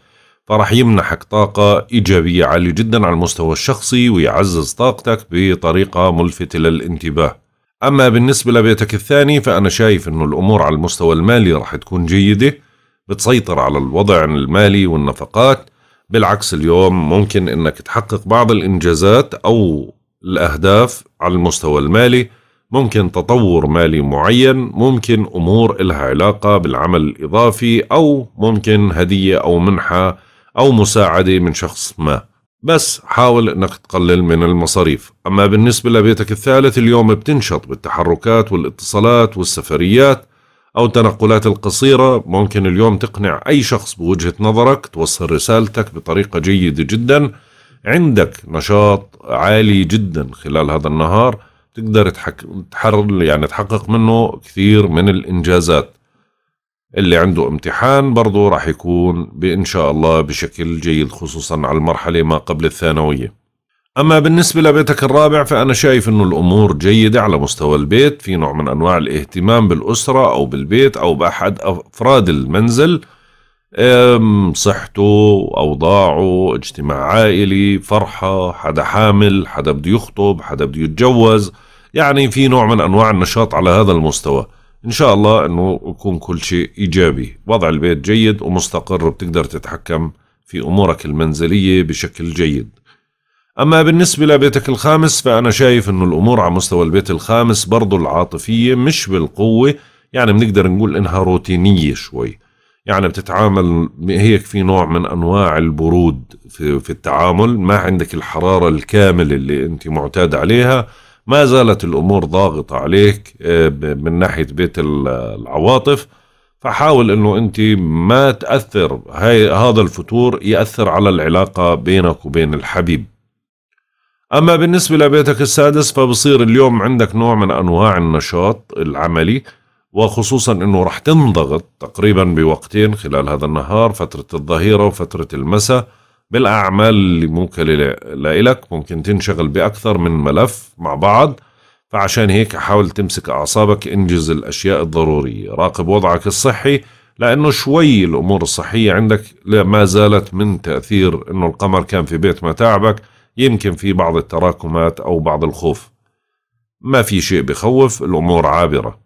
فراح يمنحك طاقة إيجابية عالية جدا على المستوى الشخصي، ويعزز طاقتك بطريقة ملفتة للانتباه. أما بالنسبة لبيتك الثاني، فأنا شايف أنه الأمور على المستوى المالي راح تكون جيدة، بتسيطر على الوضع المالي والنفقات. بالعكس اليوم ممكن أنك تحقق بعض الإنجازات أو الأهداف على المستوى المالي، ممكن تطور مالي معين، ممكن أمور إلها علاقة بالعمل الإضافي، أو ممكن هدية أو منحة أو مساعدة من شخص ما، بس حاول أنك تقلل من المصاريف. أما بالنسبة لبيتك الثالث، اليوم بتنشط بالتحركات والاتصالات والسفريات أو التنقلات القصيرة، ممكن اليوم تقنع أي شخص بوجهة نظرك، توصل رسالتك بطريقة جيدة جداً. عندك نشاط عالي جدا خلال هذا النهار، تقدر يعني تحقق منه كثير من الإنجازات. اللي عنده امتحان برضه راح يكون بإن شاء الله بشكل جيد، خصوصا على المرحلة ما قبل الثانوية. أما بالنسبة لبيتك الرابع فأنا شايف إنه الأمور جيدة على مستوى البيت، في نوع من أنواع الاهتمام بالأسرة أو بالبيت أو بأحد أفراد المنزل، صحته، أوضاعه، اجتماع عائلي، فرحة، حدا حامل، حدا بده يخطب، حدا بده يتجوز، يعني في نوع من أنواع النشاط على هذا المستوى. إن شاء الله إنه يكون كل شيء إيجابي، وضع البيت جيد ومستقر، بتقدر تتحكم في أمورك المنزلية بشكل جيد. أما بالنسبة لبيتك الخامس فأنا شايف إنه الأمور على مستوى البيت الخامس برضو العاطفية مش بالقوة، يعني بنقدر نقول إنها روتينية شوي، يعني بتتعامل هيك في نوع من أنواع البرود في التعامل، ما عندك الحرارة الكاملة اللي أنت معتاد عليها، ما زالت الأمور ضاغطة عليك من ناحية بيت العواطف، فحاول أنه أنت ما تأثر، هذا الفتور يأثر على العلاقة بينك وبين الحبيب. أما بالنسبة لبيتك السادس فبصير اليوم عندك نوع من أنواع النشاط العملي، وخصوصا أنه رح تنضغط تقريبا بوقتين خلال هذا النهار، فترة الظهيرة وفترة المساء، بالأعمال اللي موكلة لإلك، ممكن تنشغل بأكثر من ملف مع بعض، فعشان هيك حاول تمسك أعصابك، انجز الأشياء الضرورية، راقب وضعك الصحي لأنه شوي الأمور الصحية عندك ما زالت من تأثير أنه القمر كان في بيت متاعبك، يمكن في بعض التراكمات أو بعض الخوف، ما في شيء بخوف، الأمور عابرة.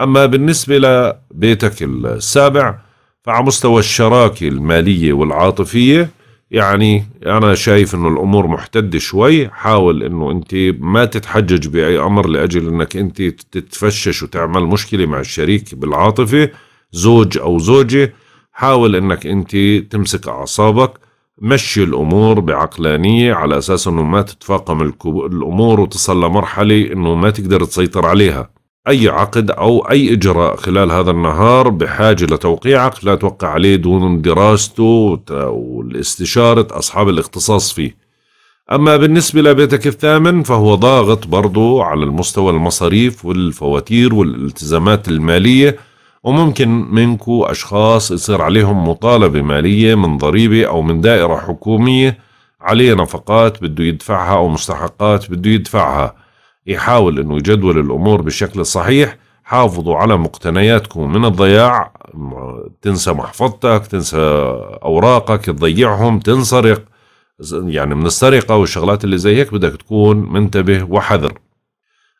أما بالنسبة لبيتك السابع فعلى مستوى الشراكة المالية والعاطفية، يعني أنا شايف إنه الأمور محتدة شوي، حاول إنه أنت ما تتحجج بأي أمر لأجل إنك أنت تتفشش وتعمل مشكلة مع الشريك بالعاطفة، زوج أو زوجة، حاول إنك أنت تمسك أعصابك، مشي الأمور بعقلانية على أساس إنه ما تتفاقم الأمور وتصل لمرحلة إنه ما تقدر تسيطر عليها. أي عقد أو أي إجراء خلال هذا النهار بحاجة لتوقيعك، لا توقع عليه دون دراسته والاستشارة أصحاب الاختصاص فيه. أما بالنسبة لبيتك الثامن فهو ضاغط برضو على المستوى المصاريف والفواتير والالتزامات المالية، وممكن منكو أشخاص يصير عليهم مطالبة مالية من ضريبة أو من دائرة حكومية، عليه نفقات بده يدفعها أو مستحقات بده يدفعها، يحاول انه يجدول الامور بالشكل الصحيح. حافظوا على مقتنياتكم من الضياع، تنسى محفظتك، تنسى اوراقك، تضيعهم، تنسرق، يعني من السرقة والشغلات اللي زي هيك بدك تكون منتبه وحذر.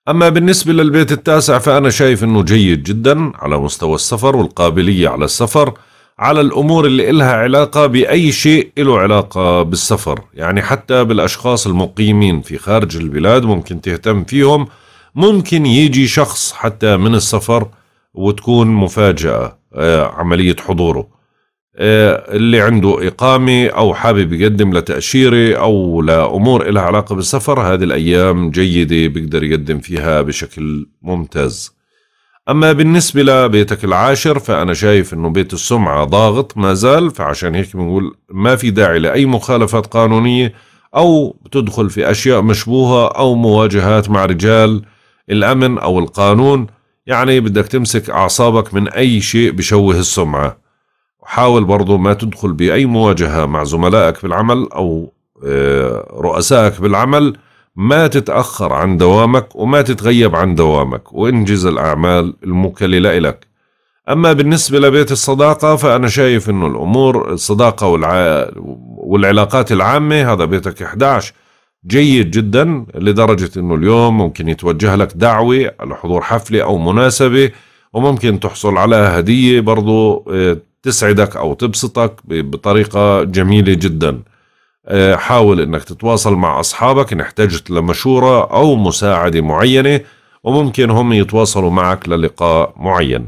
اما بالنسبة للبيت التاسع فانا شايف انه جيد جدا على مستوى السفر والقابلية على السفر، على الامور اللي إلها علاقة باي شيء له علاقة بالسفر، يعني حتى بالاشخاص المقيمين في خارج البلاد ممكن تهتم فيهم، ممكن يجي شخص حتى من السفر وتكون مفاجأة عملية حضوره، اللي عنده اقامة او حابب يقدم لتأشيرة او لامور إلها علاقة بالسفر، هذه الايام جيدة بيقدر يقدم فيها بشكل ممتاز. أما بالنسبة لبيتك العاشر فأنا شايف إنه بيت السمعة ضاغط ما زال، فعشان هيك بنقول ما في داعي لأي مخالفات قانونية أو تدخل في أشياء مشبوهة أو مواجهات مع رجال الأمن أو القانون، يعني بدك تمسك أعصابك من أي شيء بشوه السمعة، وحاول برضو ما تدخل بأي مواجهة مع زملائك بالعمل أو رؤسائك بالعمل، ما تتأخر عن دوامك وما تتغيب عن دوامك، وانجز الأعمال المكللة إلك. أما بالنسبة لبيت الصداقة فأنا شايف إنه الأمور الصداقة والعلاقات العامة، هذا بيتك 11 جيد جدا لدرجة إنه اليوم ممكن يتوجه لك دعوة لحضور حفلة أو مناسبة، وممكن تحصل على هدية برضو تسعدك أو تبسطك بطريقة جميلة جدا. حاول انك تتواصل مع اصحابك ان احتجت لمشورة او مساعدة معينة، وممكن هم يتواصلوا معك للقاء معين.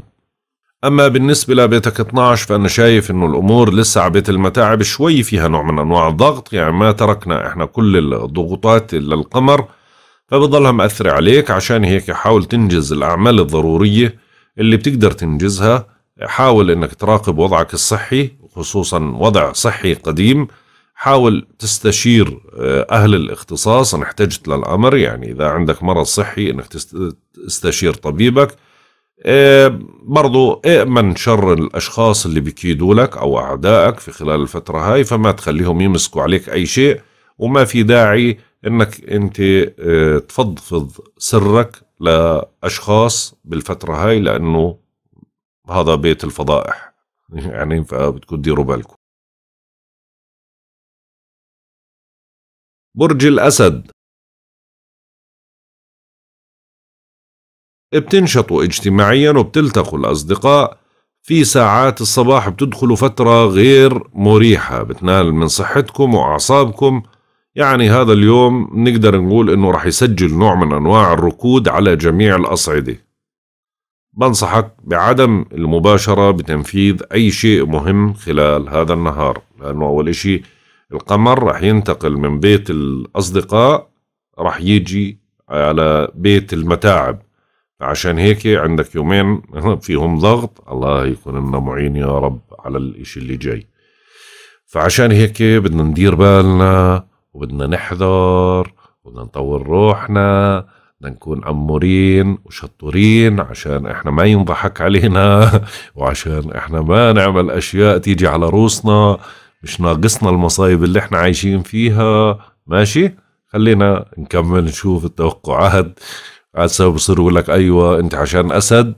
اما بالنسبة لبيتك 12 فانا شايف انه الامور لسه على بيت المتاعب شوي فيها نوع من انواع الضغط، يعني ما تركنا احنا كل الضغوطات للقمر فبضلها مأثرة عليك، عشان هيك حاول تنجز الاعمال الضرورية اللي بتقدر تنجزها، حاول انك تراقب وضعك الصحي خصوصا وضع صحي قديم، حاول تستشير أهل الاختصاص إن احتجت للأمر، يعني إذا عندك مرض صحي إنك تستشير طبيبك، برضو اأمن شر الأشخاص اللي بيكيدوا لك أو أعدائك في خلال الفترة هاي، فما تخليهم يمسكوا عليك أي شيء، وما في داعي إنك أنت تفضفض سرك لأشخاص بالفترة هاي، لأنه هذا بيت الفضائح يعني، فبتكون ديروا بالكم. برج الأسد، بتنشطوا اجتماعيا وبتلتقوا الأصدقاء في ساعات الصباح، بتدخلوا فترة غير مريحة بتنال من صحتكم وأعصابكم. يعني هذا اليوم نقدر نقول إنه راح يسجل نوع من أنواع الركود على جميع الأصعدة. بنصحك بعدم المباشرة بتنفيذ أي شيء مهم خلال هذا النهار، لأنه أول شيء القمر راح ينتقل من بيت الأصدقاء راح يجي على بيت المتاعب، عشان هيك عندك يومين فيهم ضغط. الله يكون لنا معين يا رب على الاشي اللي جاي. فعشان هيك بدنا ندير بالنا وبدنا نحذر وبدنا نطور روحنا، بدنا نكون أمورين وشطورين عشان احنا ما ينضحك علينا وعشان احنا ما نعمل اشياء تيجي على روسنا، مش ناقصنا المصايب اللي احنا عايشين فيها. ماشي، خلينا نكمل نشوف التوقعات. عسى بصير يقول لك ايوه انت عشان اسد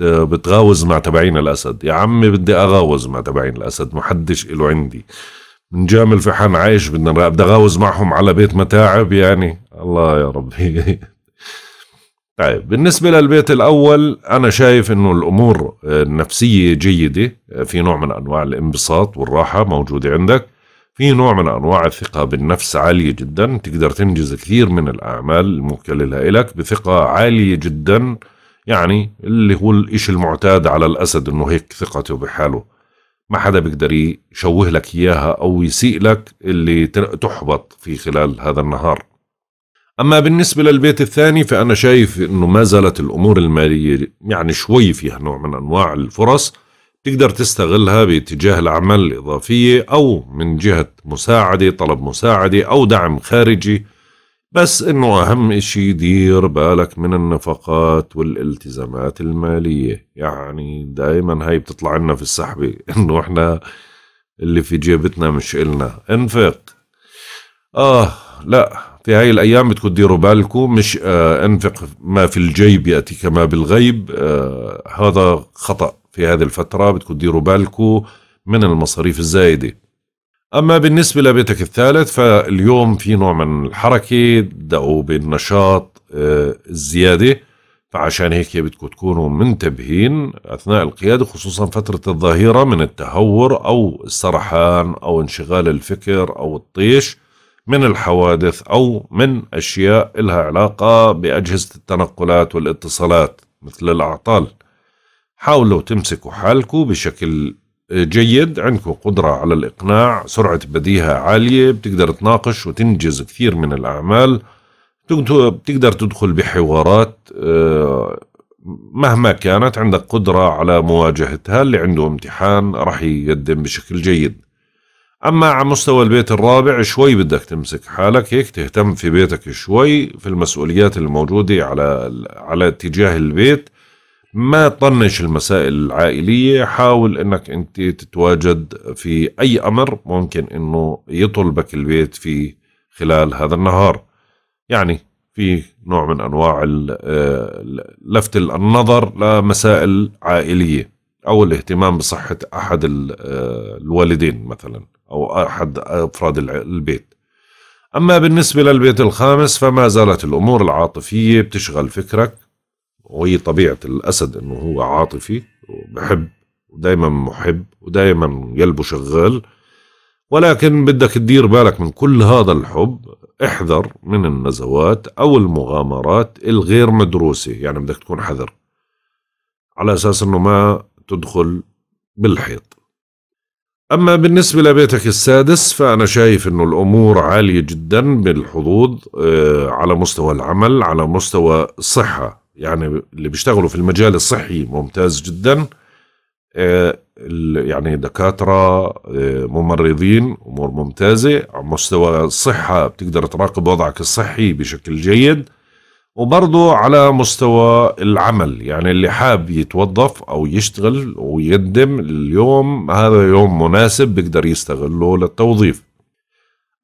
بتغاوز مع تبعين الاسد. يا عمي بدي اغاوز مع تبعين الاسد، ما حدش له عندي من جامل في حان عايش، بدي اغاوز معهم على بيت متاعب يعني، الله يا ربي. طيب بالنسبه للبيت الاول، انا شايف انه الامور النفسيه جيده، في نوع من انواع الانبساط والراحه موجوده عندك، في نوع من أنواع الثقة بالنفس عالية جدا، تقدر تنجز كثير من الأعمال المكللة إلك بثقة عالية جدا، يعني اللي هو الإشي المعتاد على الأسد إنه هيك ثقته بحاله، ما حدا بيقدر يشوه لك إياها أو يسيء لك اللي تحبط في خلال هذا النهار. أما بالنسبة للبيت الثاني، فأنا شايف إنه ما زالت الأمور المالية يعني شوي فيها نوع من أنواع الفرص، تقدر تستغلها باتجاه الأعمال الإضافية أو من جهة مساعدة، طلب مساعدة أو دعم خارجي، بس إنه أهم إشي دير بالك من النفقات والالتزامات المالية. يعني دائما هاي بتطلع لنا في السحبة إنه إحنا اللي في جيبتنا مش إلنا، انفق. لا، في هاي الأيام بتكون ديروا بالكم، مش انفق ما في الجيب يأتي كما بالغيب، هذا خطأ. في هذه الفترة بتكون ديروا بالكم من المصاريف الزايدة. أما بالنسبة لبيتك الثالث، فاليوم في نوع من الحركة، بدأوا بالنشاط الزيادة، فعشان هيك بدكم تكونوا منتبهين أثناء القيادة، خصوصا فترة الظهيرة، من التهور أو السرحان أو انشغال الفكر أو الطيش من الحوادث أو من أشياء لها علاقة بأجهزة التنقلات والاتصالات مثل الأعطال. حاولوا تمسكوا حالكم بشكل جيد، عندكم قدرة على الإقناع، سرعة بديهة عالية، بتقدر تناقش وتنجز كثير من الأعمال، بتقدر تدخل بحوارات مهما كانت، عندك قدرة على مواجهتها. اللي عنده امتحان راح يقدم بشكل جيد. أما على مستوى البيت الرابع، شوي بدك تمسك حالك هيك، تهتم في بيتك شوي، في المسؤوليات الموجودة على اتجاه البيت، ما تطنش المسائل العائلية، حاول انك انت تتواجد في اي امر ممكن انه يطلبك البيت في خلال هذا النهار. يعني في نوع من انواع لفت النظر لمسائل عائلية او الاهتمام بصحة احد الوالدين مثلا او احد افراد البيت. اما بالنسبة للبيت الخامس، فما زالت الامور العاطفية بتشغل فكرك، وهي طبيعة الأسد إنه هو عاطفي وبحب ودايما محب ودايما قلبه شغال، ولكن بدك تدير بالك من كل هذا الحب، احذر من النزوات أو المغامرات الغير مدروسة، يعني بدك تكون حذر على أساس إنه ما تدخل بالحيط. أما بالنسبة لبيتك السادس، فأنا شايف إنه الأمور عالية جدا بالحظوظ على مستوى العمل، على مستوى الصحة، يعني اللي بيشتغلوا في المجال الصحي ممتاز جدا، يعني دكاترة، ممرضين، أمور ممتازة. على مستوى الصحة بتقدر تراقب وضعك الصحي بشكل جيد، وبرضه على مستوى العمل، يعني اللي حاب يتوظف أو يشتغل ويقدم اليوم، هذا يوم مناسب بيقدر يستغله للتوظيف.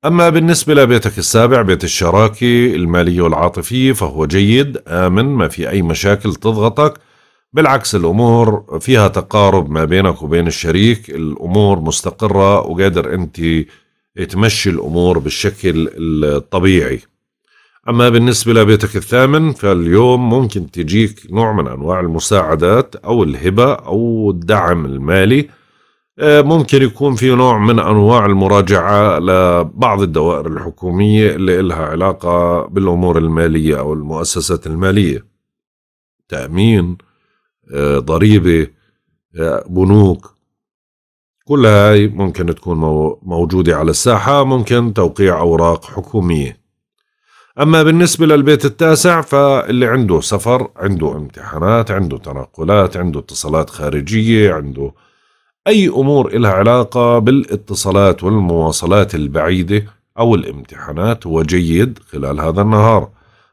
أما بالنسبة لبيتك السابع، بيت الشراكة المالية والعاطفية، فهو جيد آمن، ما في أي مشاكل تضغطك، بالعكس الأمور فيها تقارب ما بينك وبين الشريك، الأمور مستقرة وقادر أنت تمشي الأمور بالشكل الطبيعي. أما بالنسبة لبيتك الثامن، فاليوم ممكن تجيك نوع من أنواع المساعدات أو الهبة أو الدعم المالي، ممكن يكون في نوع من أنواع المراجعة لبعض الدوائر الحكومية اللي لها علاقة بالأمور المالية أو المؤسسات المالية، تأمين، ضريبة، بنوك، كل هاي ممكن تكون موجودة على الساحة، ممكن توقيع أوراق حكومية. أما بالنسبة للبيت التاسع، فاللي عنده سفر، عنده امتحانات، عنده تنقلات، عنده اتصالات خارجية، عنده أي أمور لها علاقة بالاتصالات والمواصلات البعيدة أو الامتحانات، هو جيد خلال هذا النهار.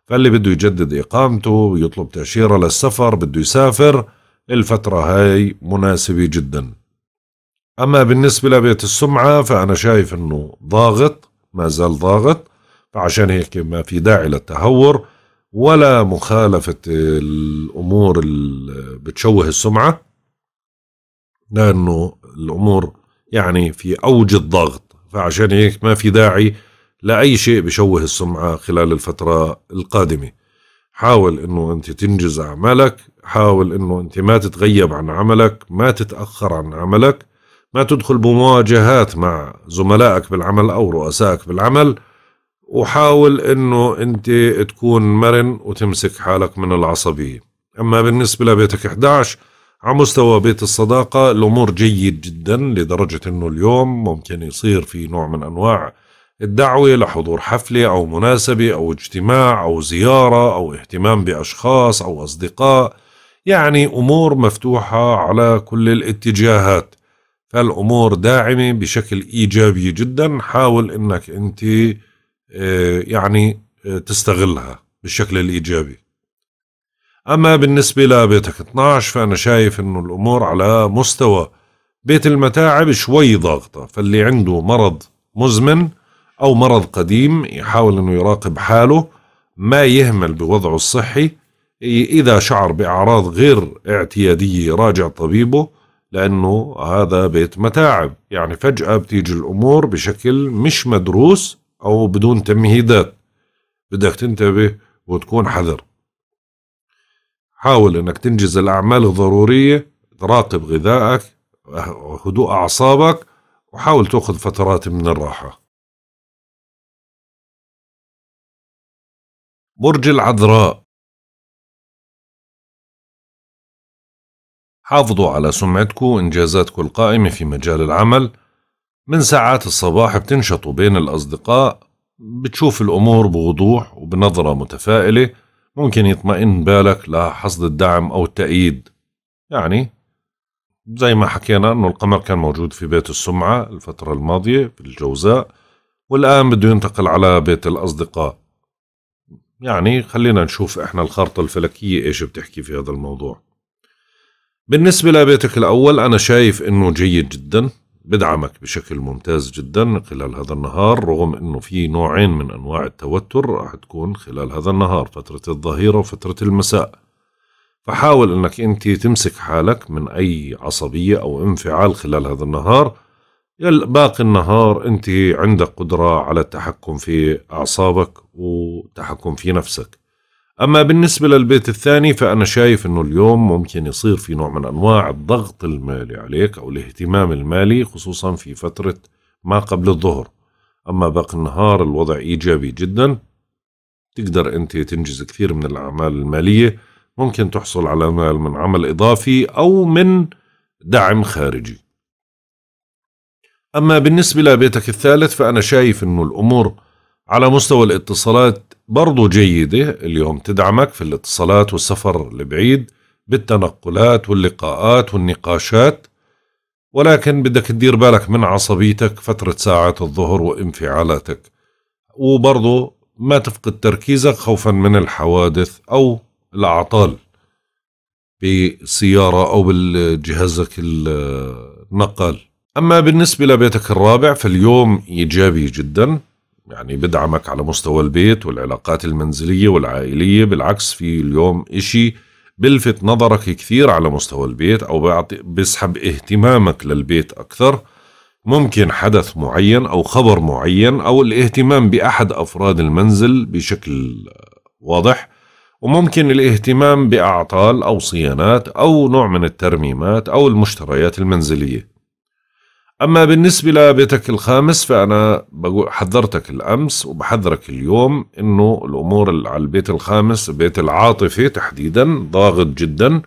فاللي بده يجدد إقامته ويطلب تأشيرة للسفر، بده يسافر، الفترة هاي مناسبة جدا. أما بالنسبة لبيت السمعة، فأنا شايف أنه ضاغط، ما زال ضاغط، فعشان هيك ما في داعي للتهور ولا مخالفة الأمور اللي بتشوه السمعة، لأنه الأمور يعني في أوج الضغط، فعشان هيك ما في داعي لأي شيء بشوه السمعة خلال الفترة القادمة. حاول أنه أنت تنجز أعمالك، حاول أنه أنت ما تتغيب عن عملك، ما تتأخر عن عملك، ما تدخل بمواجهات مع زملائك بالعمل أو رؤسائك بالعمل، وحاول أنه أنت تكون مرن وتمسك حالك من العصبية. أما بالنسبة لبيتك 11، على مستوى بيت الصداقة الأمور جيد جدا، لدرجة أنه اليوم ممكن يصير في نوع من أنواع الدعوة لحضور حفلة أو مناسبة أو اجتماع أو زيارة أو اهتمام بأشخاص أو أصدقاء، يعني أمور مفتوحة على كل الاتجاهات، فالأمور داعمة بشكل إيجابي جدا. حاول أنك أنت يعني تستغلها بالشكل الإيجابي. أما بالنسبة لبيتك 12، فأنا شايف أنه الأمور على مستوى بيت المتاعب شوي ضاغطة، فاللي عنده مرض مزمن أو مرض قديم يحاول أنه يراقب حاله، ما يهمل بوضعه الصحي، إذا شعر بأعراض غير اعتيادية يراجع طبيبه، لأنه هذا بيت متاعب، يعني فجأة بتيجي الأمور بشكل مش مدروس أو بدون تمهيدات، بدك تنتبه وتكون حذر. حاول أنك تنجز الأعمال الضرورية، تراقب غذائك، هدوء أعصابك، وحاول تأخذ فترات من الراحة. برج العذراء، حافظوا على سمعتكم وإنجازاتكم القائمة في مجال العمل. من ساعات الصباح بتنشطوا بين الأصدقاء، بتشوف الأمور بوضوح وبنظرة متفائلة، ممكن يطمئن بالك لحصد الدعم أو التأييد. يعني زي ما حكينا أنه القمر كان موجود في بيت السمعة الفترة الماضية في الجوزاء، والآن بده ينتقل على بيت الأصدقاء. يعني خلينا نشوف إحنا الخارطة الفلكية إيش بتحكي في هذا الموضوع. بالنسبة لبيتك الأول، أنا شايف أنه جيد جدا، بدعمك بشكل ممتاز جدا خلال هذا النهار، رغم أنه في نوعين من أنواع التوتر راح تكون خلال هذا النهار، فترة الظهيرة وفترة المساء، فحاول أنك أنت تمسك حالك من أي عصبية أو انفعال خلال هذا النهار. باقي النهار أنت عندك قدرة على التحكم في أعصابك وتحكم في نفسك. أما بالنسبة للبيت الثاني، فأنا شايف أنه اليوم ممكن يصير في نوع من أنواع الضغط المالي عليك أو الاهتمام المالي، خصوصا في فترة ما قبل الظهر. أما باقي النهار الوضع إيجابي جدا، تقدر أنت تنجز كثير من الأعمال المالية، ممكن تحصل على مال من عمل إضافي أو من دعم خارجي. أما بالنسبة لبيتك الثالث، فأنا شايف أنه الأمور على مستوى الاتصالات برضو جيدة اليوم، تدعمك في الاتصالات والسفر البعيد، بالتنقلات واللقاءات والنقاشات، ولكن بدك تدير بالك من عصبيتك فترة ساعات الظهر وانفعالاتك، وبرضو ما تفقد تركيزك خوفا من الحوادث أو الأعطال بالسيارة أو بجهازك النقال. أما بالنسبة لبيتك الرابع فاليوم إيجابي جدا، يعني بدعمك على مستوى البيت والعلاقات المنزلية والعائلية. بالعكس في اليوم إشي بلفت نظرك كثير على مستوى البيت أو بيسحب اهتمامك للبيت أكثر، ممكن حدث معين أو خبر معين أو الاهتمام بأحد أفراد المنزل بشكل واضح، وممكن الاهتمام بأعطال أو صيانات أو نوع من الترميمات أو المشتريات المنزلية. أما بالنسبة لبيتك الخامس فأنا حذرتك الأمس وبحذرك اليوم إنه الأمور على البيت الخامس، بيت العاطفة تحديدا، ضاغط جدا،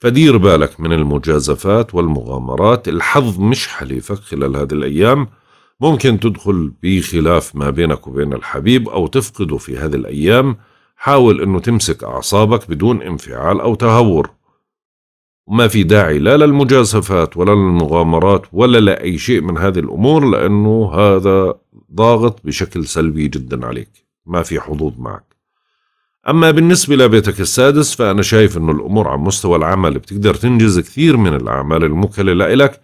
فدير بالك من المجازفات والمغامرات. الحظ مش حليفك خلال هذه الأيام، ممكن تدخل بخلاف ما بينك وبين الحبيب أو تفقده في هذه الأيام. حاول إنه تمسك أعصابك بدون انفعال أو تهور، وما في داعي لا للمجازفات ولا للمغامرات ولا لأي شيء من هذه الأمور، لأنه هذا ضاغط بشكل سلبي جدا عليك، ما في حظوظ معك. أما بالنسبة لبيتك السادس فأنا شايف أنه الأمور على مستوى العمل بتقدر تنجز كثير من الأعمال المكللة إلك،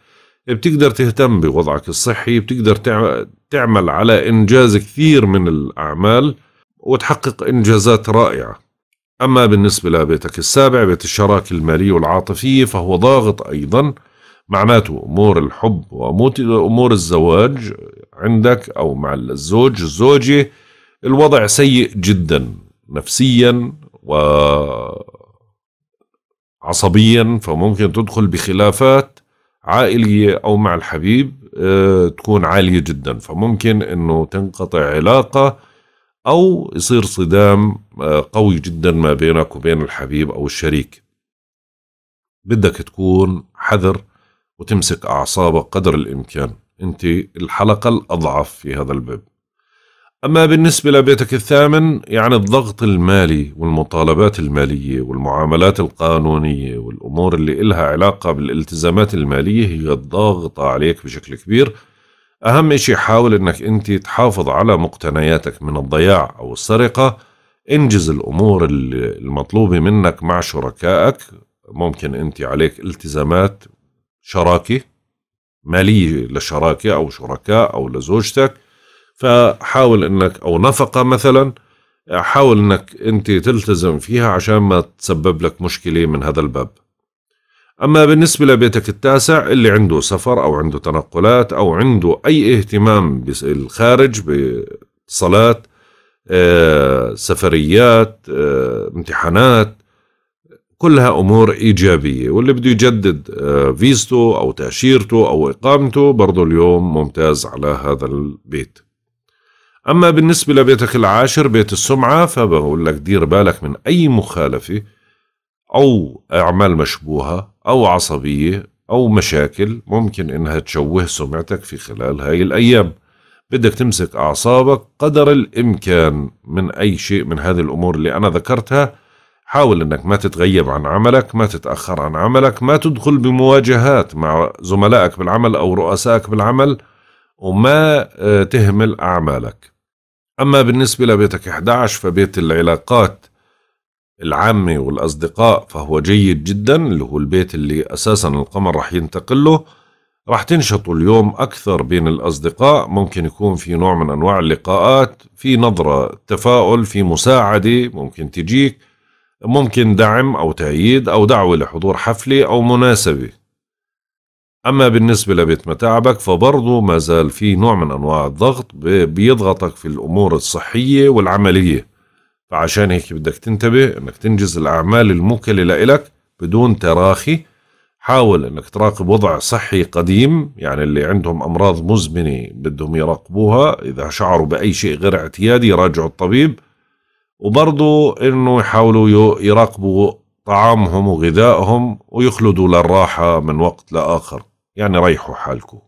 بتقدر تهتم بوضعك الصحي، بتقدر تعمل على إنجاز كثير من الأعمال وتحقق إنجازات رائعة. أما بالنسبة لبيتك السابع، بيت الشراكة المالية والعاطفية، فهو ضاغط أيضا، معناته أمور الحب وأمور الزواج عندك أو مع الزوج الزوجة الوضع سيء جدا نفسيا وعصبيا، فممكن تدخل بخلافات عائلية أو مع الحبيب تكون عالية جدا، فممكن أنه تنقطع علاقة أو يصير صدام قوي جدا ما بينك وبين الحبيب أو الشريك. بدك تكون حذر وتمسك أعصابك قدر الإمكان، أنت الحلقة الأضعف في هذا الباب. أما بالنسبة لبيتك الثامن، يعني الضغط المالي والمطالبات المالية والمعاملات القانونية والأمور اللي إلها علاقة بالالتزامات المالية هي الضاغطة عليك بشكل كبير. أهم إشي حاول إنك أنت تحافظ على مقتنياتك من الضياع أو السرقة، انجز الأمور المطلوبة منك مع شركائك. ممكن أنت عليك التزامات شراكة مالية لشراكة أو شركاء أو لزوجتك، فحاول إنك أو نفقة مثلا، حاول إنك أنت تلتزم فيها عشان ما تسبب لك مشكلة من هذا الباب. أما بالنسبة لبيتك التاسع، اللي عنده سفر أو عنده تنقلات أو عنده أي اهتمام بالخارج، بصلاة، سفريات، امتحانات، كلها أمور إيجابية. واللي بده يجدد فيزته أو تأشيرته أو إقامته برضو اليوم ممتاز على هذا البيت. أما بالنسبة لبيتك العاشر، بيت السمعة، فبقول لك دير بالك من أي مخالفة أو أعمال مشبوهة أو عصبية أو مشاكل ممكن إنها تشوه سمعتك في خلال هاي الأيام. بدك تمسك أعصابك قدر الإمكان من أي شيء من هذه الأمور اللي أنا ذكرتها. حاول إنك ما تتغيب عن عملك، ما تتأخر عن عملك، ما تدخل بمواجهات مع زملائك بالعمل أو رؤسائك بالعمل، وما تهمل أعمالك. أما بالنسبة لبيتك 11 فبيت العلاقات العامة والأصدقاء فهو جيد جدا، اللي هو البيت اللي أساسا القمر رح ينتقل له، رح تنشطوا اليوم أكثر بين الأصدقاء. ممكن يكون في نوع من أنواع اللقاءات، في نظرة تفاؤل، في مساعدة ممكن تجيك، ممكن دعم أو تأييد أو دعوة لحضور حفلة أو مناسبة. أما بالنسبة لبيت متاعبك فبرضو ما زال في نوع من أنواع الضغط، بيضغطك في الأمور الصحية والعملية، فعشان هيك بدك تنتبه انك تنجز الاعمال المكللة الك بدون تراخي. حاول انك تراقب وضع صحي قديم، يعني اللي عندهم امراض مزمنة بدهم يراقبوها، اذا شعروا باي شيء غير اعتيادي يراجعوا الطبيب. وبرضو انه يحاولوا يراقبوا طعامهم وغذائهم ويخلدوا للراحة من وقت لاخر، يعني ريحوا حالكم.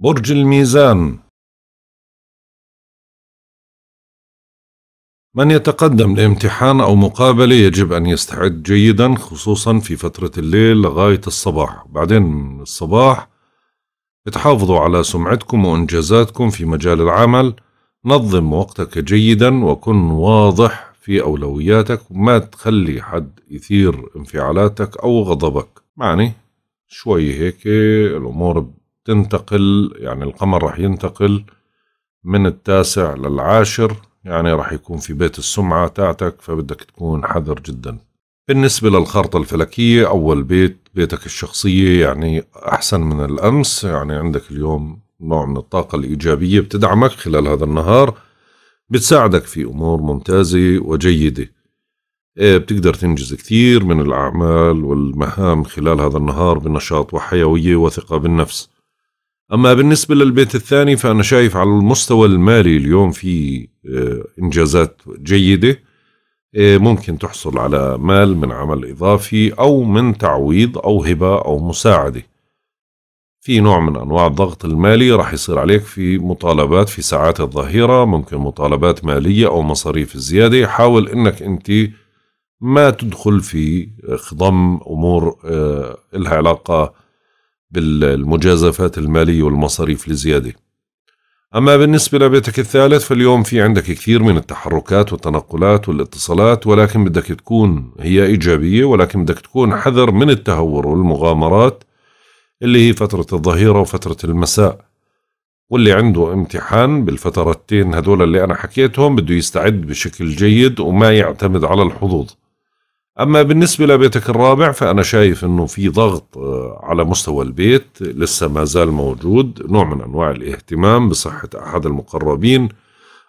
برج الميزان، من يتقدم لامتحان أو مقابلة يجب أن يستعد جيدا، خصوصا في فترة الليل لغاية الصباح. بعدين من الصباح تحافظوا على سمعتكم وإنجازاتكم في مجال العمل. نظم وقتك جيدا وكن واضح في أولوياتك، وما تخلي حد يثير انفعالاتك أو غضبك. معني شوي هيك الأمور بتنتقل، يعني القمر رح ينتقل من 9 لل10، يعني رح يكون في بيت السمعة تاعتك، فبدك تكون حذر جدا. بالنسبة للخارطة الفلكية، أول بيت بيتك الشخصية، يعني أحسن من الأمس، يعني عندك اليوم نوع من الطاقة الإيجابية بتدعمك خلال هذا النهار، بتساعدك في أمور ممتازة وجيدة. بتقدر تنجز كثير من الأعمال والمهام خلال هذا النهار بنشاط وحيوية وثقة بالنفس. أما بالنسبة للبيت الثاني، فأنا شايف على المستوى المالي اليوم في إنجازات جيدة، ممكن تحصل على مال من عمل إضافي أو من تعويض أو هبة أو مساعدة. في نوع من أنواع الضغط المالي راح يصير عليك في مطالبات في ساعات الظهيرة، ممكن مطالبات مالية أو مصاريف زيادة. حاول إنك أنت ما تدخل في خضم أمور لها علاقة بالمجازفات المالية والمصاريف الزيادة. أما بالنسبة لبيتك الثالث، فاليوم في عندك كثير من التحركات والتنقلات والاتصالات، ولكن بدك تكون هي إيجابية، ولكن بدك تكون حذر من التهور والمغامرات اللي هي فترة الظهيرة وفترة المساء. واللي عنده امتحان بالفترتين هدول اللي أنا حكيتهم بده يستعد بشكل جيد وما يعتمد على الحظوظ. أما بالنسبة لبيتك الرابع، فأنا شايف أنه في ضغط على مستوى البيت لسه ما زال موجود، نوع من أنواع الاهتمام بصحة أحد المقربين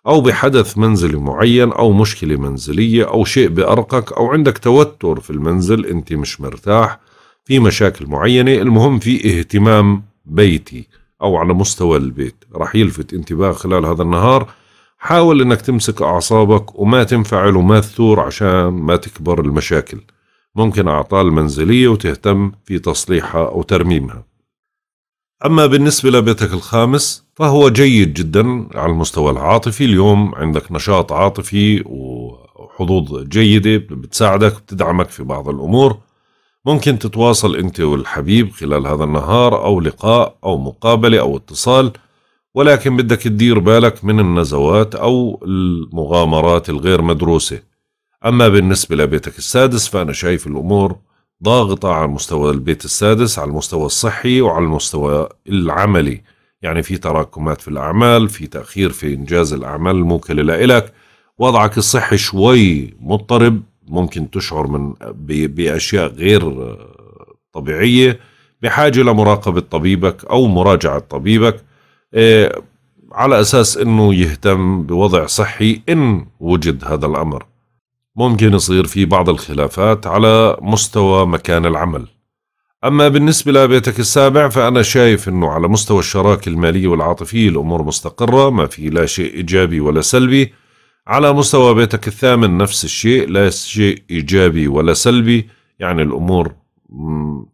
أو بحدث منزلي معين أو مشكلة منزلية أو شيء بأرقك، أو عندك توتر في المنزل، أنت مش مرتاح في مشاكل معينة. المهم في اهتمام بيتي أو على مستوى البيت رح يلفت انتباه خلال هذا النهار. حاول انك تمسك اعصابك وما تنفعل وما تثور عشان ما تكبر المشاكل. ممكن اعطال منزلية وتهتم في تصليحها او ترميمها. اما بالنسبة لبيتك الخامس، فهو جيد جدا على المستوى العاطفي. اليوم عندك نشاط عاطفي وحظوظ جيدة بتساعدك بتدعمك في بعض الامور. ممكن تتواصل انت والحبيب خلال هذا النهار، او لقاء او مقابلة او اتصال، ولكن بدك تدير بالك من النزوات أو المغامرات الغير مدروسة. أما بالنسبة لبيتك السادس، فأنا شايف الأمور ضاغطة على مستوى البيت السادس، على المستوى الصحي وعلى المستوى العملي. يعني في تراكمات في الأعمال، في تأخير في إنجاز الأعمال الموكلة لإلك، وضعك الصحي شوي مضطرب، ممكن تشعر بأشياء غير طبيعية، بحاجة لمراقبة طبيبك أو مراجعة طبيبك على أساس أنه يهتم بوضع صحي إن وجد هذا الأمر. ممكن يصير في بعض الخلافات على مستوى مكان العمل. أما بالنسبة لبيتك السابع، فأنا شايف أنه على مستوى الشراكة المالية والعاطفية الأمور مستقرة، ما في لا شيء إيجابي ولا سلبي. على مستوى بيتك الثامن نفس الشيء، لا شيء إيجابي ولا سلبي، يعني الأمور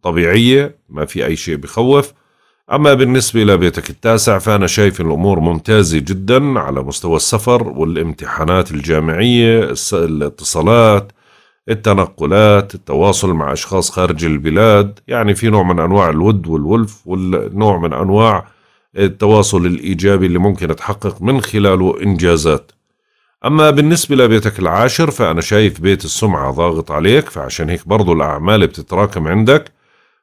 طبيعية، ما في أي شيء بخوف. أما بالنسبة لبيتك التاسع، فأنا شايف الأمور ممتازة جدا على مستوى السفر والامتحانات الجامعية، الاتصالات، التنقلات، التواصل مع أشخاص خارج البلاد. يعني في نوع من أنواع الود والولف، والنوع من أنواع التواصل الإيجابي اللي ممكن تحقق من خلاله إنجازات. أما بالنسبة لبيتك العاشر، فأنا شايف بيت السمعة ضاغط عليك، فعشان هيك برضو الأعمال بتتراكم عندك.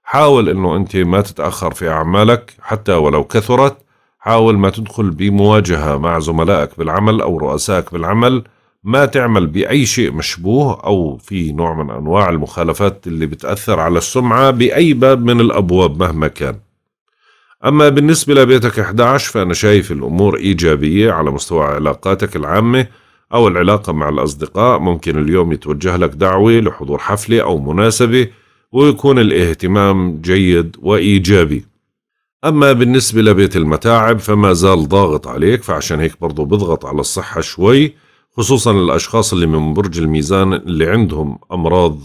حاول انه انت ما تتأخر في اعمالك حتى ولو كثرت. حاول ما تدخل بمواجهة مع زملائك بالعمل او رؤسائك بالعمل، ما تعمل باي شيء مشبوه او في نوع من انواع المخالفات اللي بتأثر على السمعة باي باب من الابواب مهما كان. اما بالنسبة لبيتك 11، فانا شايف الامور ايجابية على مستوى علاقاتك العامة او العلاقة مع الاصدقاء. ممكن اليوم يتوجه لك دعوة لحضور حفلة او مناسبة ويكون الاهتمام جيد وإيجابي. أما بالنسبة لبيت المتاعب، فما زال ضاغط عليك، فعشان هيك برضو بضغط على الصحة شوي، خصوصا الأشخاص اللي من برج الميزان اللي عندهم أمراض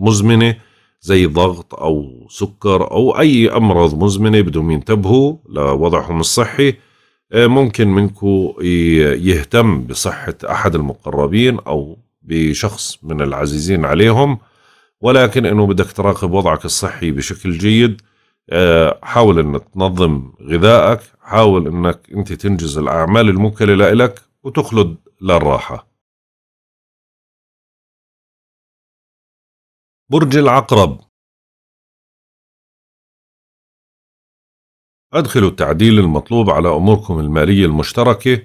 مزمنة زي ضغط أو سكر أو أي أمراض مزمنة، بدهم ينتبهوا لوضعهم الصحي. ممكن منكم يهتم بصحة أحد المقربين أو بشخص من العزيزين عليهم، ولكن انه بدك تراقب وضعك الصحي بشكل جيد. حاول انك تنظم غذائك، حاول انك انت تنجز الاعمال الموكله لإلك وتخلد للراحه. برج العقرب، أدخلوا التعديل المطلوب على أموركم المالية المشتركة.